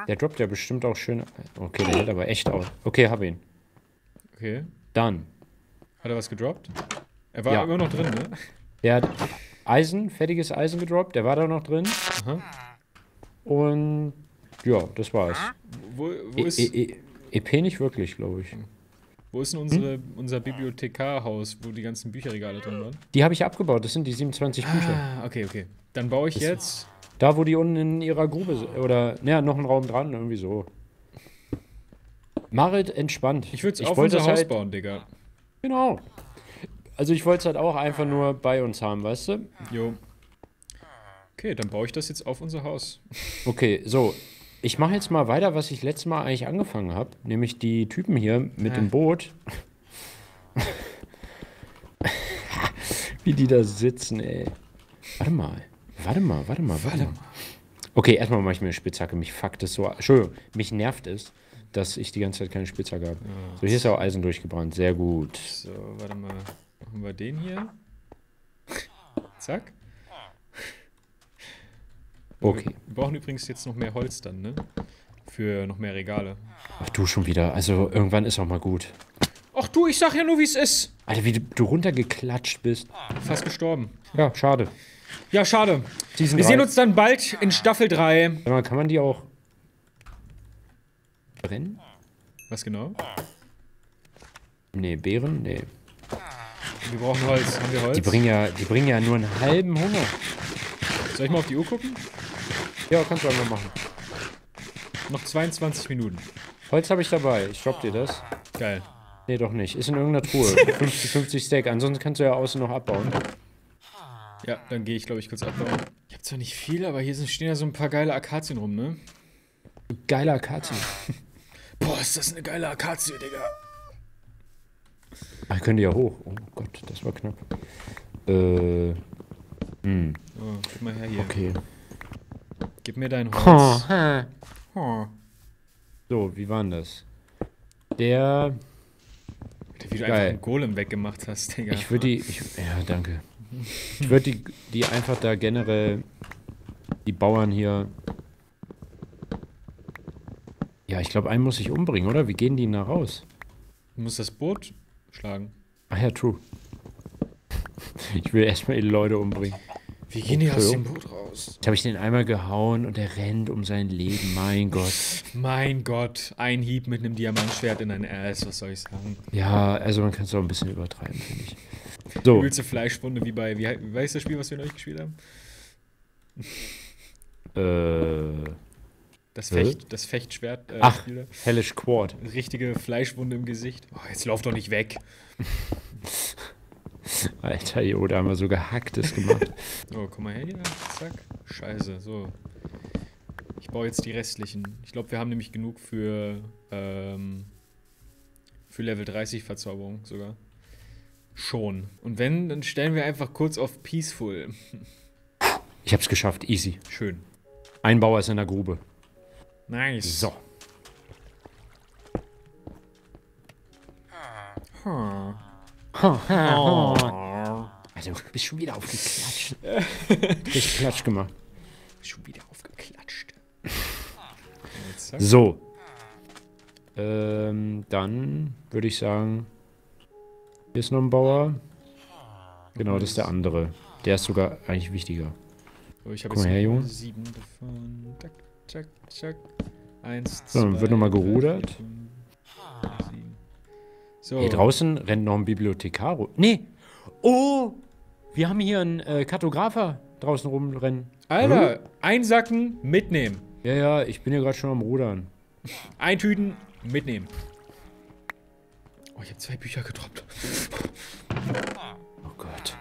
Der droppt ja bestimmt auch schön. Okay, der hält aber echt aus. Okay, hab ihn. Okay. Dann. Hat er was gedroppt? Er war immer noch drin, ne? Der hat Eisen, fertiges Eisen gedroppt. Der war da noch drin. Aha. Und ja, das war's. Wo ist... EP nicht wirklich, glaube ich. Wo ist denn unser Bibliothekarhaus, wo die ganzen Bücherregale drin waren? Die habe ich abgebaut. Das sind die 27 Bücher. Ah, okay, okay. Dann baue ich jetzt... Da, wo die unten in ihrer Grube sind. Oder, naja, noch einen Raum dran, irgendwie so. Marit, entspannt. Ich würde es auf unser Haus bauen, Digga. Genau. Also ich wollte es halt auch einfach nur bei uns haben, weißt du? Jo. Okay, dann baue ich das jetzt auf unser Haus. Okay, so. Ich mache jetzt mal weiter, was ich letztes Mal eigentlich angefangen habe. Nämlich die Typen hier mit dem Boot. Wie die da sitzen, ey. Warte mal. Okay, erstmal mache ich mir eine Spitzhacke. Mich fuckt es so. Entschuldigung, mich nervt es, dass ich die ganze Zeit keine Spitzhacke habe. Ja. So, hier ist auch Eisen durchgebrannt. Sehr gut. So, warte mal. Machen wir den hier. Zack. Okay. Wir brauchen übrigens jetzt noch mehr Holz dann, ne? Für noch mehr Regale. Ach du, schon wieder. Also, irgendwann ist auch mal gut. Ach du, ich sag ja nur, wie es ist. Alter, wie du runtergeklatscht bist. Fast gestorben. Ja, schade. Ja, schade. Wir sehen uns dann bald in Staffel 3. Kann man die auch brennen? Was genau? Nee, Beeren? Nee. Wir brauchen Holz. Haben wir Holz? Die bringen ja nur einen halben Hunger. Soll ich mal auf die Uhr gucken? Ja, kannst du einmal machen. Noch 22 Minuten. Holz habe ich dabei. Ich droppe dir das. Geil. Nee, doch nicht. Ist in irgendeiner Truhe. 50 Stack. Ansonsten kannst du ja außen noch abbauen. Ja, dann gehe ich, glaube ich, kurz abbauen. Ich habe zwar nicht viel, aber hier stehen ja so ein paar geile Akazien rum, ne? Geile Akazien. Boah, ist das eine geile Akazie, Digga. Ach, ich könnte ja hoch. Oh Gott, das war knapp. Oh, guck mal her hier. Okay. Gib mir dein Holz. So, wie war denn das? Wie du einfach einen Golem weggemacht hast, Digga. Ich würde die... ja, danke. Ich würde die einfach da generell, die Bauern hier... Ja, ich glaube, einen muss ich umbringen, oder? Wie gehen die denn da raus? Du musst das Boot schlagen. Ach ja, true. Ich will erstmal die Leute umbringen. Wie gehen die aus dem Boot raus? Jetzt habe ich den einmal gehauen und er rennt um sein Leben. Mein Gott. Mein Gott. Ein Hieb mit einem Diamantschwert in ein Ass, was soll ich sagen? Ja, also man kann es auch ein bisschen übertreiben, finde ich. So. Übelste Fleischwunde wie bei, wie heißt das Spiel, was wir neulich gespielt haben? Das Fechtschwert. Ach, hellish Quad. Richtige Fleischwunde im Gesicht. Oh, jetzt lauf doch nicht weg. Alter, jo, da haben wir so Gehacktes gemacht. So, komm mal her hier. Zack. Scheiße, so. Ich baue jetzt die restlichen. Ich glaube, wir haben nämlich genug für Level 30 Verzauberung sogar. Schon. Und wenn, dann stellen wir einfach kurz auf Peaceful. Ich hab's geschafft, easy. Schön. Ein Bauer ist in der Grube. Nice. So. Huh. Oh. Also, du bist schon wieder aufgeklatscht. Richtig Klatsch gemacht. Schon wieder aufgeklatscht. So. Dann würde ich sagen, hier ist noch ein Bauer. Genau, das ist der andere. Der ist sogar eigentlich wichtiger. So, ich habe jetzt her, 7 davon. Tack, tack, tack. 1, 2, so, dann wird nochmal gerudert. 7. So. Hier draußen rennt noch ein Bibliothekar. Nee! Oh! Wir haben hier einen Kartografer draußen rumrennen. Alter, einsacken, mitnehmen. Ja, ja, ich bin hier gerade schon am Rudern. Eintüten, mitnehmen. Oh, ich habe 2 Bücher gedroppt. Oh Gott.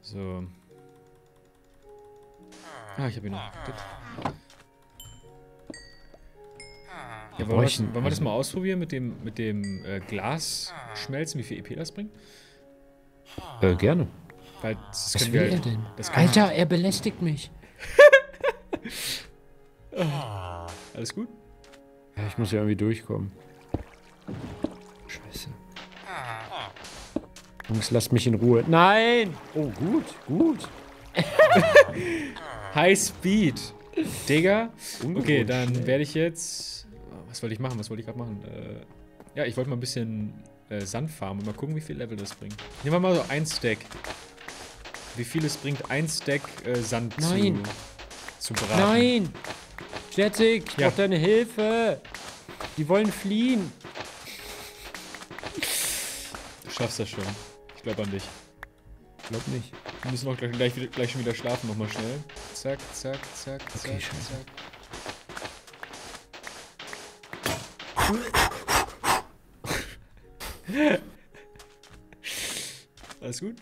So. Ah, ich habe ihn noch. Ja, wollen wir das mal ausprobieren mit dem Glas schmelzen, wie viel EP das bringt? Gerne. Weil das was will wir, er denn? Alter, er belästigt mich. Alles gut? Ja, ich muss ja irgendwie durchkommen. Scheiße. Jungs, lasst mich in Ruhe. Nein! Oh, gut, gut. High Speed. Digga. Okay, dann werde ich jetzt... Was wollte ich machen? Was wollte ich gerade machen? Ja, ich wollte mal ein bisschen Sand farmen und mal gucken, wie viel Level das bringt. Nehmen wir mal so ein Stack. Wie viel es bringt, ein Stack Sand zu braten. Nein! Sterzik, ich brauche deine Hilfe! Die wollen fliehen! Du schaffst das schon. Ich glaube an dich. Ich glaube nicht. Wir müssen auch gleich schon wieder schlafen, nochmal schnell. Zack, zack, zack, okay, zack, zack. Alles gut?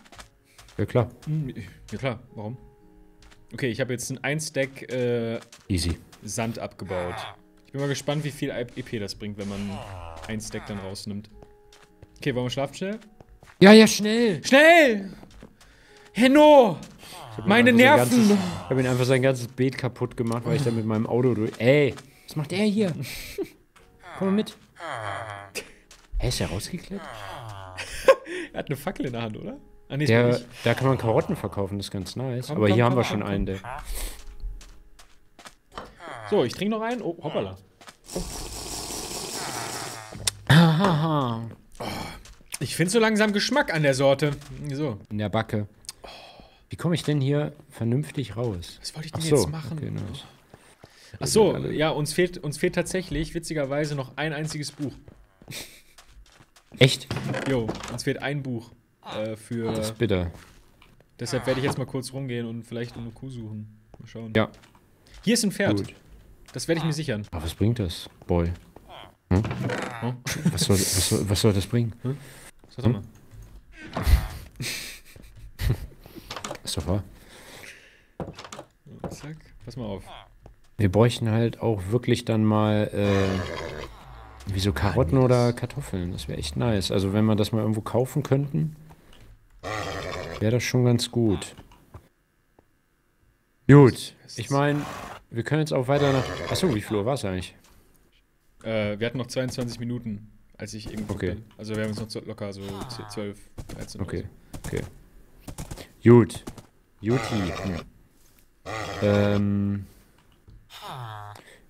Ja, klar. Ja, klar. Warum? Okay, ich habe jetzt ein Stack easy Sand abgebaut. Ich bin mal gespannt, wie viel EP das bringt, wenn man ein Stack dann rausnimmt. Okay, wollen wir schlafen schnell? Ja, ja, schnell! Schnell! Hänno! Meine Nerven! Ich habe ihn einfach sein ganzes Beet kaputt gemacht, weil ich dann mit meinem Auto durch... Ey! Was macht er hier? Komm mal mit. Hä, ist der rausgeklettert? Er hat eine Fackel in der Hand, oder? Ah, nee, da kann man Karotten verkaufen, das ist ganz nice. Komm, aber komm, hier komm, haben wir schon einen, der... So, ich trinke noch einen. Oh, hoppala. Oh. Haha. Oh. Ich finde so langsam Geschmack an der Sorte. So. In der Backe. Wie komme ich denn hier vernünftig raus? Was wollte ich denn jetzt machen? Okay, nice. Ach so, ja, uns fehlt tatsächlich witzigerweise noch ein einziges Buch. Echt? Jo, uns fehlt ein Buch für... Das ist bitter. Deshalb werde ich jetzt mal kurz rumgehen und vielleicht eine Kuh suchen. Mal schauen. Ja. Hier ist ein Pferd. Gut. Das werde ich mir sichern. Aber was bringt das, Boy? Hm? Hm? Was soll das bringen? Hm? Sag doch mal. Ist doch wahr. Zack, pass mal auf. Wir bräuchten halt auch wirklich dann mal, wie so Karotten oder Kartoffeln. Das wäre echt nice. Also wenn wir das mal irgendwo kaufen könnten, wäre das schon ganz gut. Gut, ich meine, wir können jetzt auch weiter nach... Achso, wie viel Uhr war es eigentlich? Wir hatten noch 22 Minuten, als ich eben... Okay. Also wir haben uns noch locker so 12, 13... Okay, okay. Gut. Juti.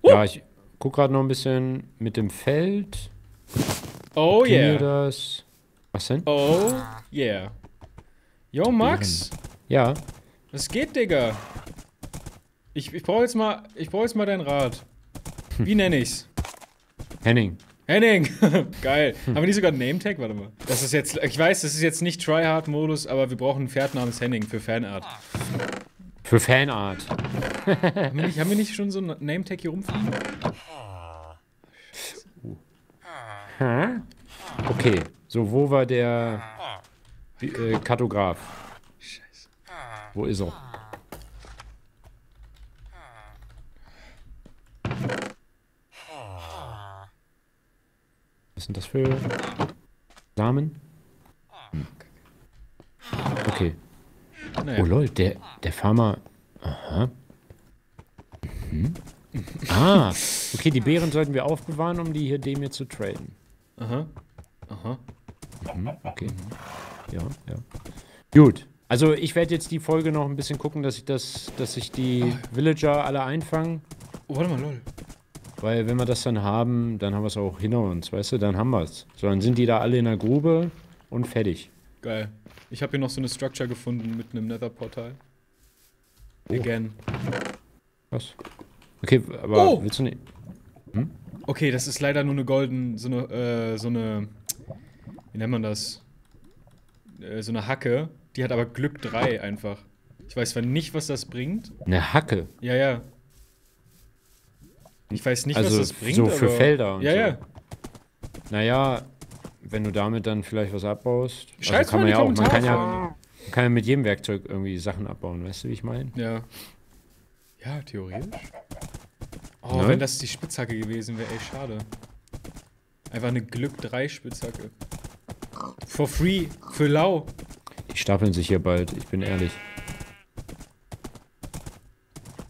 Ja, ich guck gerade noch ein bisschen mit dem Feld. Oh yeah. Das. Was denn? Oh yeah. Yo, Max. Ja. Was geht, Digga? Ich brauche jetzt mal, deinen Rat. Wie nenne ich's? Henning. Henning! Geil. Haben wir nicht sogar einen Nametag? Warte mal. Das ist jetzt, ich weiß, das ist jetzt nicht Tryhard-Modus, aber wir brauchen ein Pferd namens Henning für Fanart. Für Fanart. Haben wir nicht schon so ein Nametag hier rumfliegen? Okay, so wo war der Kartograf? Scheiße. Wo ist er? Was sind das für Samen? Okay. Naja. Oh lol, der Farmer. Aha. Mhm. Ah, okay, die Beeren sollten wir aufbewahren, um die hier dem hier zu traden. Aha. Aha. Mhm, okay. Ja, ja. Gut. Also ich werde jetzt die Folge noch ein bisschen gucken, dass ich die Villager alle einfangen. Oh, warte mal, lol. Weil wenn wir das dann haben wir es auch hinter uns, weißt du? Dann haben wir es. So, dann sind die da alle in der Grube und fertig. Geil. Ich habe hier noch so eine Structure gefunden mit einem Nether-Portal. Oh. Again. Was? Okay, aber willst du nicht... Hm? Okay, das ist leider nur eine golden... So eine... Wie nennt man das? So eine Hacke. Die hat aber Glück 3 einfach. Ich weiß zwar nicht, was das bringt. Eine Hacke? Ja, ja. Ich weiß nicht, also was das bringt, so für aber Felder und ja, so. Ja. Naja, wenn du damit dann vielleicht was abbaust. Scheiß also kann man ja auch. Man kann ja mit jedem Werkzeug irgendwie Sachen abbauen, weißt du, wie ich meine? Ja. Ja, theoretisch. Oh, ne? Wenn das die Spitzhacke gewesen wäre, ey, schade. Einfach eine Glück 3 Spitzhacke. For free, für lau. Die stapeln sich hier bald, ich bin ehrlich.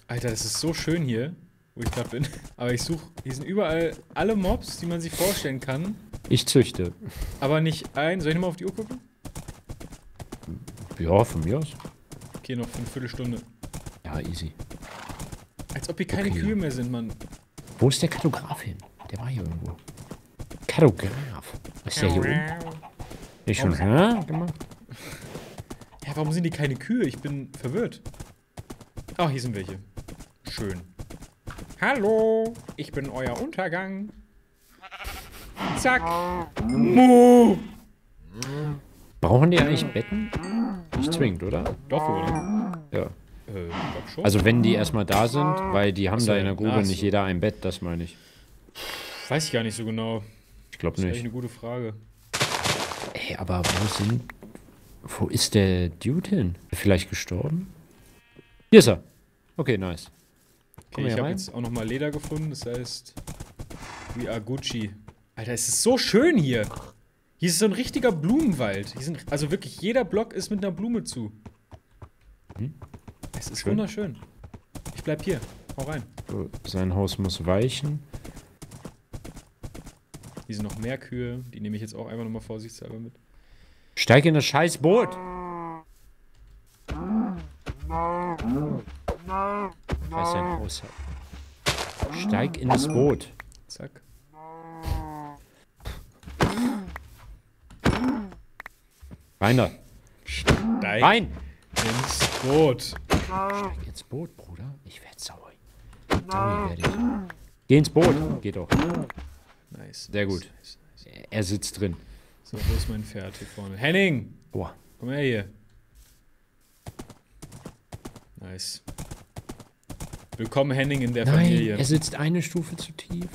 Alter, das ist so schön hier, wo ich gerade bin. Aber ich suche, hier sind überall alle Mobs, die man sich vorstellen kann. Ich züchte. Aber nicht ein. Soll ich nochmal auf die Uhr gucken? Ja, von mir aus. Okay, noch 5 Viertelstunde. Ja, easy. Als ob hier keine Kühe mehr sind, Mann. Wo ist der Kartograf hin? Der war hier irgendwo. Kartograf. Was ist der hier oben? Ich schon gemacht. Ja, warum sind die keine Kühe? Ich bin verwirrt. Ah, hier sind welche. Schön. Hallo, ich bin euer Untergang. Zack. Muh. Brauchen die eigentlich Betten? Nicht zwingend, oder? Doch, oder? Ja. Glaub schon. Also wenn die erstmal da sind, weil die haben da in der Grube nicht jeder ein Bett, das meine ich. Weiß ich gar nicht so genau. Ich glaube nicht. Das ist echt eine gute Frage. Ey, aber wo ist der Dude hin? Vielleicht gestorben? Hier ist er. Okay, nice. Okay, ich habe jetzt auch nochmal Leder gefunden, das heißt... We are Gucci. Alter, es ist so schön hier. Hier ist so ein richtiger Blumenwald. Hier sind, also wirklich, jeder Block ist mit einer Blume zu. Hm? Es ist schön. Wunderschön. Ich bleib hier. Hau rein. Sein Haus muss weichen. Hier sind noch mehr Kühe. Die nehme ich jetzt auch einfach nochmal vorsichtshalber mit. Steig in das scheiß Boot! Ich weiß sein Haus hat. Steig in das Boot. Zack. Rein da. Steig rein! Ins Boot. Steig ins Boot, Bruder. Ich werd sauer. Sauer werd ich. Geh ins Boot. Geht doch. Nice. Sehr gut. Nice. Er sitzt drin. So, wo ist mein Pferd hier vorne? Henning! Boah. Komm her hier. Nice. Willkommen, Henning, in der Familie. Er sitzt eine Stufe zu tief.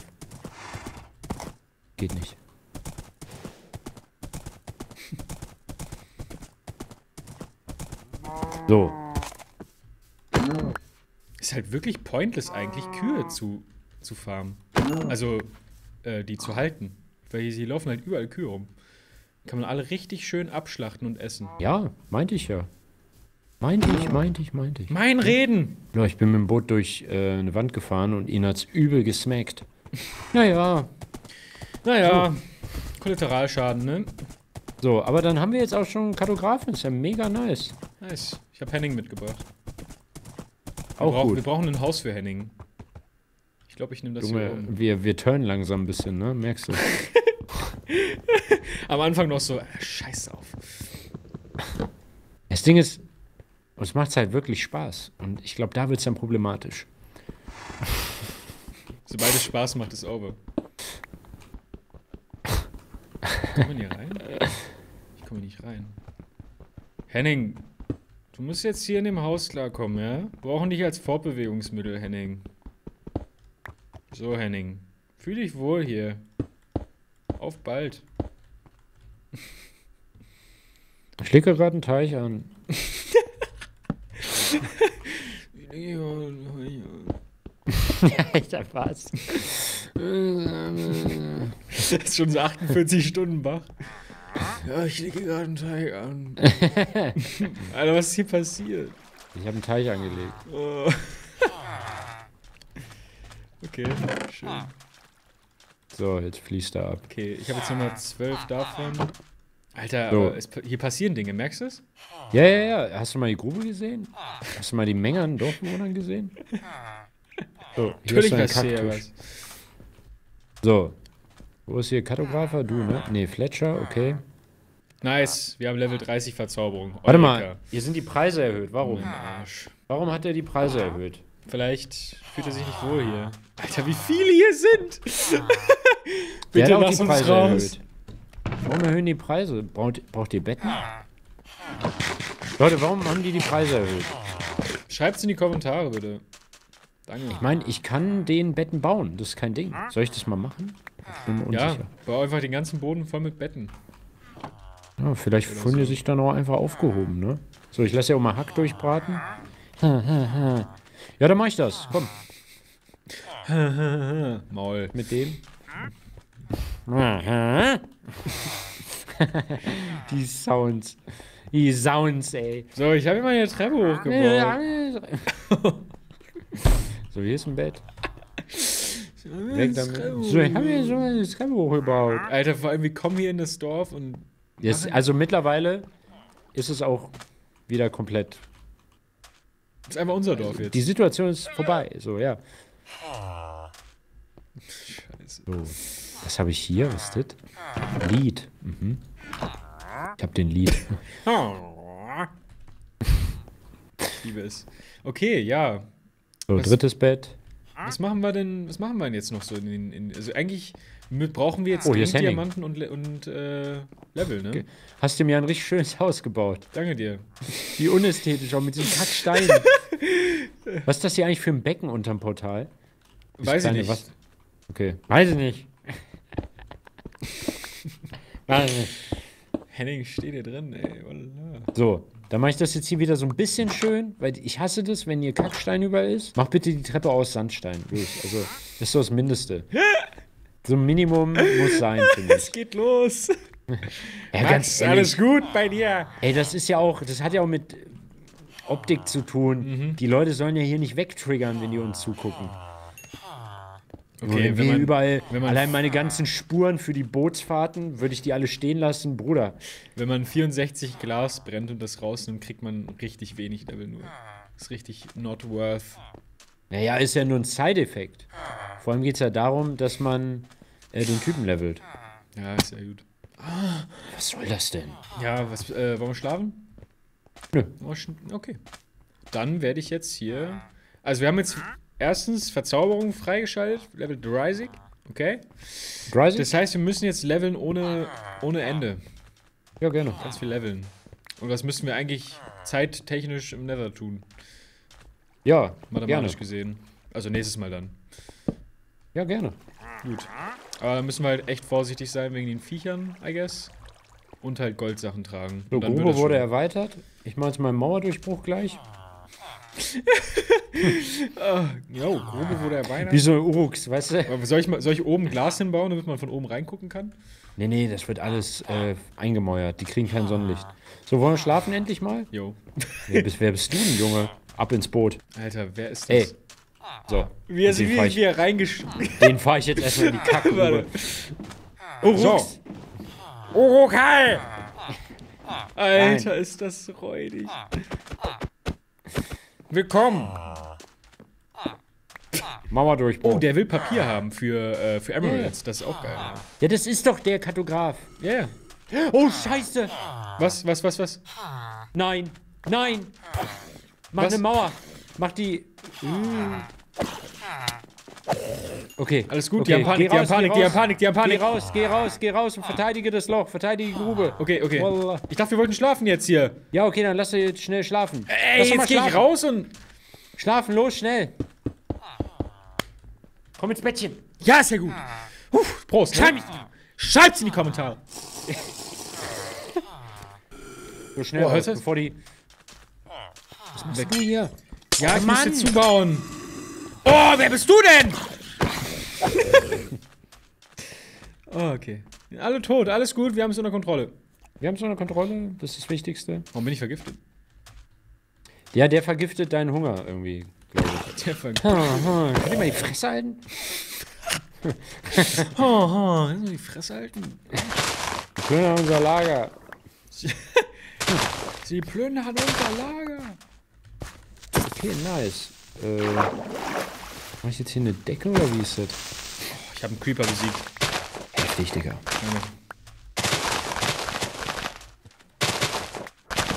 Geht nicht. So. Ist halt wirklich pointless eigentlich, Kühe zu farmen. Also, die zu halten. Weil hier laufen halt überall Kühe rum. Kann man alle richtig schön abschlachten und essen. Ja, meinte ich ja. Meinte ich. Mein Reden! Ja, ich bin mit dem Boot durch eine Wand gefahren und ihn hat's übel gesmackt. Naja. So. Kollateralschaden, ne? So, aber dann haben wir jetzt auch schon einen Kartografen. Ist ja mega nice. Nice. Ich habe Henning mitgebracht. Wir brauchen ein Haus für Henning. Ich glaube, ich nehme das hier um. Wir turnen langsam ein bisschen, ne? Merkst du? Am Anfang noch so, scheiß auf. Das Ding ist, uns macht's halt wirklich Spaß. Und ich glaube, da wird's dann problematisch. Sobald es Spaß macht, ist over. Kann man hier rein? Ich komme nicht rein. Henning, Du musst jetzt hier in dem Haus klarkommen, ja? Brauchen dich als Fortbewegungsmittel, Henning. So, Henning. Fühl dich wohl hier. Auf bald. Ich lege gerade einen Teich an. Alter, was? Das ist schon so 48 Stunden wach. Ja, ich lege gerade einen Teich an. Alter, was ist hier passiert? Ich habe einen Teich angelegt. Oh. Okay, schön. So, jetzt fließt er ab. Okay, ich habe jetzt nochmal 12 davon. Alter, so. Aber hier passieren Dinge, merkst du es? Ja, ja, ja. Hast du mal die Grube gesehen? Hast du mal die Menge an Dorfbewohnern gesehen? So, natürlich passiert ja was. So. Wo ist hier Kartografer? Du, ne? Ne, Fletcher, okay. Nice, wir haben Level 30 Verzauberung. Eureka. Warte mal, hier sind die Preise erhöht. Warum? Arsch. Warum hat er die Preise erhöht? Vielleicht fühlt er sich nicht wohl hier. Alter, wie viele hier sind! Bitte lass uns raus. Erhöht. Warum erhöhen die Preise? Braucht ihr Betten? Leute, warum haben die Preise erhöht? Schreibt's in die Kommentare, bitte. Danke. Ich meine, ich kann den Betten bauen. Das ist kein Ding. Soll ich das mal machen? Ich bin mir unsicher. Ja, bau einfach den ganzen Boden voll mit Betten. Ja, vielleicht fühlen die sich dann auch einfach aufgehoben, ne? So, ich lasse ja auch mal Hack durchbraten. Ja, dann mach ich das. Komm. Maul. Mit dem. Die Sounds. Die Sounds, ey. So, ich habe immer eine Treppe hochgebaut. So, hier ist ein Bett. Weg damit. So, ich habe hier so eine Treppe hochgebaut. Alter, vor allem, wir kommen hier in das Dorf und... Jetzt, also mittlerweile ist es auch wieder komplett... Das ist einfach unser Dorf jetzt. Die Situation ist vorbei, so, ja. Scheiße. So. Was habe ich hier? Was ist das? Lied. Mhm. Ich habe den Lied. Ich liebe es. Okay, ja. So, was, drittes Bett. Was machen wir denn? Was machen wir denn jetzt noch so? Also eigentlich brauchen wir jetzt Diamanten und Level, ne? Okay. Hast du mir ein richtig schönes Haus gebaut. Danke dir. Wie unästhetisch, auch mit diesen Kacksteinen. Was ist das hier eigentlich für ein Becken unterm Portal? Weiß ich nicht. Was? Okay. Weiß ich nicht. Henning steht hier drin, ey. So, dann mache ich das jetzt hier wieder so ein bisschen schön, weil ich hasse das, wenn hier Kackstein überall ist. Mach bitte die Treppe aus Sandstein. Also, das ist so das Mindeste. So ein Minimum muss sein, finde ich. Es geht los. Ja, ganz ehrlich, alles gut bei dir. Ey, das ist ja auch, das hat ja auch mit Optik zu tun. Mhm. Die Leute sollen ja hier nicht wegtriggern, wenn die uns zugucken. Okay, wenn man allein meine ganzen Spuren für die Bootsfahrten, würde ich die alle stehen lassen, Bruder. Wenn man 64 Glas brennt und das rausnimmt, kriegt man richtig wenig Level nur. Ist richtig not worth. Naja, ist ja nur ein Side-Effekt. Vor allem geht es ja darum, dass man den Typen levelt. Ja, ist ja gut. Was soll das denn? Ja, was, wollen wir schlafen? Nö. Okay. Dann werde ich jetzt hier... Also wir haben jetzt... Erstens, Verzauberung freigeschaltet, Level 30, okay? 30? Das heißt, wir müssen jetzt leveln ohne Ende. Ja, gerne. Ganz viel leveln. Und was müssen wir eigentlich zeittechnisch im Nether tun? Ja, mathematisch gesehen. Also nächstes Mal dann. Ja, gerne. Gut. Aber da müssen wir halt echt vorsichtig sein wegen den Viechern, I guess. Und halt Goldsachen tragen. So, Grube wurde erweitert. Ich mache jetzt meinen Mauerdurchbruch gleich. Jo, Grube wurde erweitert. Wie so ein Urux, weißt du? Soll ich oben Glas hinbauen, damit man von oben reingucken kann? Nee, nee, das wird alles eingemäuert. Die kriegen kein Sonnenlicht. So, wollen wir schlafen endlich mal? Jo. Wer bist du denn, Junge? Ab ins Boot. Alter, wer ist das? Ey. So. Wie er reingeschmissen. Den fahr ich jetzt erstmal in die Kackgrube. Urux! So. Urukal! Alter, ist das räudig. Willkommen! Mauerdurchbruch. Oh, der will Papier haben für Emeralds. Das ist auch geil. Ja, das ist doch der Kartograf. Ja. Yeah. Oh, scheiße! Was? Nein! Nein! Mach eine Mauer! Mach die... Okay, alles gut. Okay. Die haben Panik. Geh raus und verteidige das Loch, verteidige die Grube. Okay. Wallah. Ich dachte, wir wollten schlafen jetzt hier. Ja, okay, dann lass sie jetzt schnell schlafen. Ey, jetzt geh ich raus und... Schlafen, los, schnell. Komm ins Bettchen. Ja, ist ja gut. Prost. Ne? Schreibt's in die Kommentare. So schnell, hörst du bevor die... Was machst du hier? Ja, ich muss jetzt zubauen. Oh, wer bist du denn? Oh, okay. Alle tot, alles gut, wir haben es unter Kontrolle. Das ist das Wichtigste. Warum bin ich vergiftet? Ja, der vergiftet deinen Hunger irgendwie, glaube ich. Der vergiftet. Kann ich mal die Fresse halten? Kannst du die Fresse halten? Die plündern unser Lager. Sie plündern unser Lager. Okay, nice. Mach ich jetzt hier eine Decke oder wie ist das? Oh, ich habe einen Creeper besiegt. Heftig, Digga.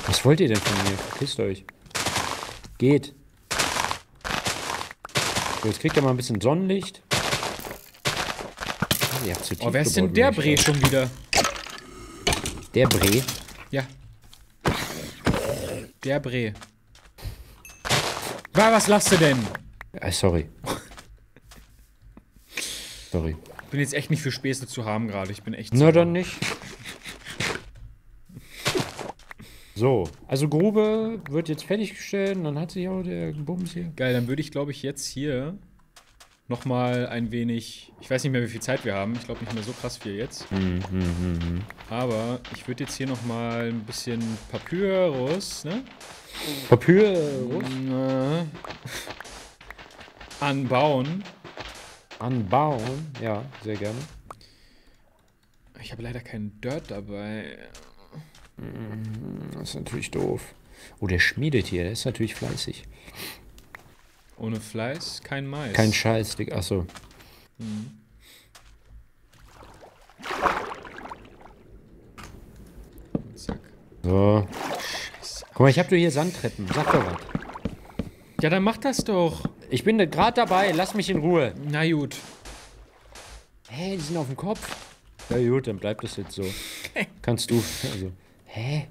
Was wollt ihr denn von mir? Verpisst euch. Geht. So, jetzt kriegt ihr mal ein bisschen Sonnenlicht. Oh, ihr habt zu tief gebaut, wer ist denn der Bree schon wieder? Der Bree? Ja. Der Bree. Was lachst du denn? Sorry. Sorry. Ich bin jetzt echt nicht für Späße zu haben gerade. Ich bin echt. Na dann nicht. So, also Grube wird jetzt fertiggestellt und dann hat sich auch der Bums hier. Geil, dann würde ich glaube ich jetzt hier nochmal ein wenig. Ich weiß nicht mehr, wie viel Zeit wir haben. Ich glaube nicht mehr so krass viel jetzt. Aber ich würde jetzt hier nochmal ein bisschen Papyrus, ne? Papyrus? Anbauen. Anbauen? Ja, sehr gerne. Ich habe leider keinen Dirt dabei. Das ist natürlich doof. Oh, der schmiedet hier, der ist natürlich fleißig. Ohne Fleiß, kein Mais. Kein Scheiß, Digga. Achso. Zack. So. Scheiße. Guck mal, ich hab dir hier Sandtreppen. Sag doch was. Ja, dann mach das doch. Ich bin gerade dabei, lass mich in Ruhe. Na gut. Hä, die sind auf dem Kopf. Na gut, dann bleibt das jetzt so. Kannst du, also. Hä? Hey,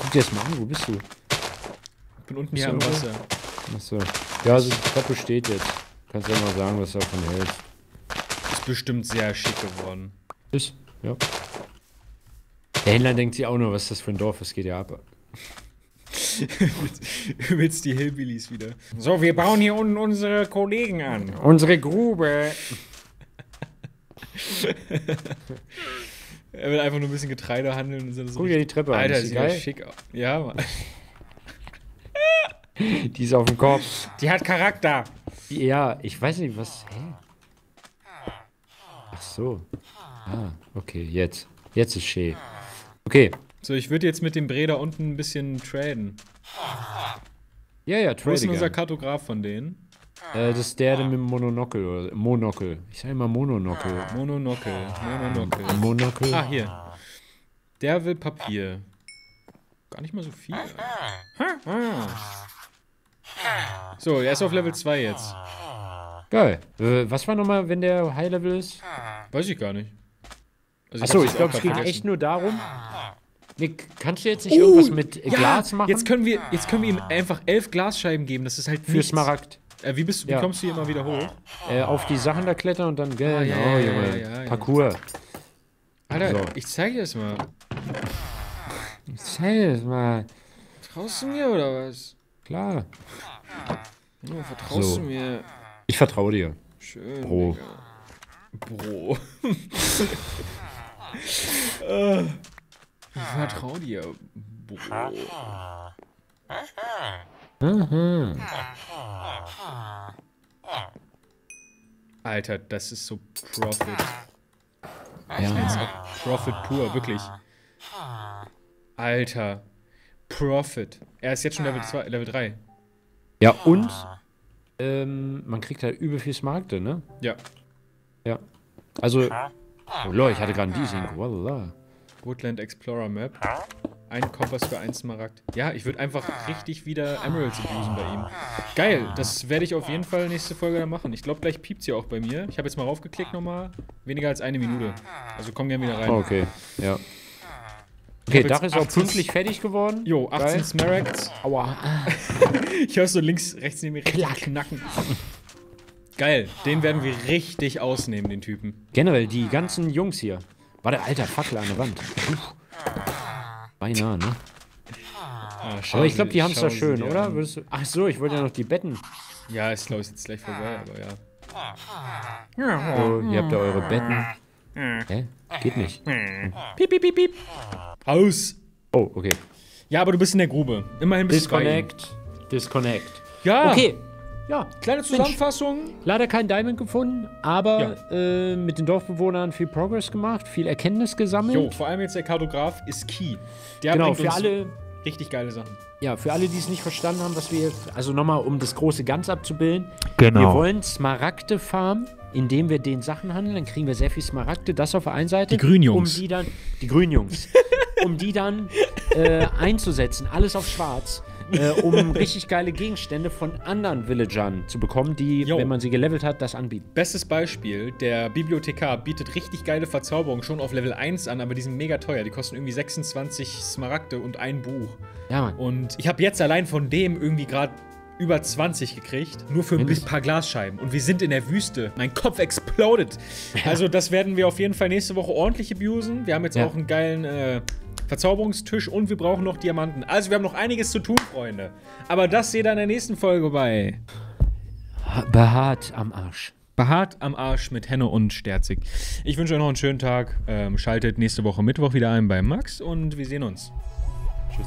guck dir das mal an, wo bist du? Ich bin unten hier im Wasser. Achso. Ja, also die Treppe steht jetzt. Kannst du ja mal sagen, was du davon hältst. Ist bestimmt sehr schick geworden. Ist? Ja. Der Händler denkt sich auch nur, was ist das für ein Dorf, was geht ja ab? Übelst die Hillbillies wieder. So, wir bauen hier unten unsere Kollegen an. Unsere Grube. Er will einfach nur ein bisschen Getreide handeln. Und so. Guck dir die Treppe an. Alter, sieht ja schick aus. Ja, Mann. Die ist auf dem Kopf. Die hat Charakter. Ja, ich weiß nicht, was... Hä? Ach so. Ah, okay, jetzt. Jetzt ist schön. Okay. So, ich würde jetzt mit dem Breder unten ein bisschen traden. Ja, traden. Wo ist denn unser Kartograf von denen? Das ist der mit dem Mononokel. Oder Monokel. Ich sage immer Mononokel. Mononokel. Ah, hier. Der will Papier. Gar nicht mal so viel. So, er ist auf Level 2 jetzt. Geil. Was war nochmal, wenn der High Level ist? Weiß ich gar nicht. Also achso, ich glaube, es geht echt nur darum... Nick, kannst du jetzt nicht irgendwas mit Glas machen? Jetzt können wir ihm einfach 11 Glasscheiben geben, das ist halt für Smaragd. Wie kommst du hier immer wieder hoch? Auf die Sachen da klettern und dann... Genau, Parkour. Alter, so. Ich zeig dir das mal. Vertraust du mir oder was? Klar. Oh, vertraust du mir? Ich vertraue dir. Schön, Bro. Digga. Bro. Ich vertraue dir, Bro. Alter, das ist so Profit. Ja. Profit pur, wirklich. Alter. Profit. Er ist jetzt schon Level 2, Level 3. Ja, und man kriegt halt übel viel Smaragde, ne? Ja. Also, oh Leute, ich hatte gerade einen Diesel. Woodland Explorer Map. Ein Kompass für einen Smaragd. Ja, ich würde einfach richtig wieder Emeralds abusen bei ihm. Geil, das werde ich auf jeden Fall nächste Folge dann machen. Ich glaube, gleich piept es ja auch bei mir. Ich habe jetzt mal raufgeklickt nochmal. Weniger als eine Minute. Also komm gerne wieder rein. Okay, ja. Okay, Dach ist auch pünktlich fertig geworden. Jo, 18 Smaragds. Aua. Ich höre so links, rechts neben mir knacken. Geil, den werden wir richtig ausnehmen, den Typen. Generell, die ganzen Jungs hier. Warte, alter Fackel an der Wand. Beinahe, ne? Ah, aber ich glaube, die haben es da schön, oder? Ach so, ich wollte ja noch die Betten. Ja, ist glaube ich jetzt gleich vorbei, aber ja. Oh, ihr habt da eure Betten. Hä? Geht nicht. Piep, piep, piep, piep. Aus! Oh, okay. Ja, aber du bist in der Grube. Immerhin bist du Disconnect. Ja! Okay. Ja, kleine Zusammenfassung. Mensch, leider kein Diamond gefunden, aber ja. Mit den Dorfbewohnern viel Progress gemacht, viel Erkenntnis gesammelt. Jo, vor allem jetzt der Kartograf ist key. Der genau, bringt für uns alle richtig geile Sachen. Ja, für alle, die es nicht verstanden haben, was wir jetzt, also nochmal, um das große Ganze abzubilden. Genau. Wir wollen Smaragde farmen, indem wir den Sachen handeln, dann kriegen wir sehr viel Smaragde, das auf der einen Seite. Die Grünjungs. Um die dann, die Grünjungs. Um die dann einzusetzen, alles auf schwarz. Um richtig geile Gegenstände von anderen Villagern zu bekommen, die, wenn man sie gelevelt hat, das anbieten. Bestes Beispiel, der Bibliothekar bietet richtig geile Verzauberungen schon auf Level 1 an, aber die sind mega teuer. Die kosten irgendwie 26 Smaragde und ein Buch. Ja, Mann. Und ich habe jetzt allein von dem irgendwie gerade über 20 gekriegt, nur für ein paar Glasscheiben. Und wir sind in der Wüste. Mein Kopf explodet. Ja. Also das werden wir auf jeden Fall nächste Woche ordentlich abusen. Wir haben jetzt auch einen geilen Verzauberungstisch und wir brauchen noch Diamanten. Also wir haben noch einiges zu tun, Freunde. Aber das seht ihr in der nächsten Folge bei Behaart am Arsch. Behaart am Arsch mit Hänno und Sterzik. Ich wünsche euch noch einen schönen Tag. Schaltet nächste Woche Mittwoch wieder ein bei Max und wir sehen uns. Tschüss.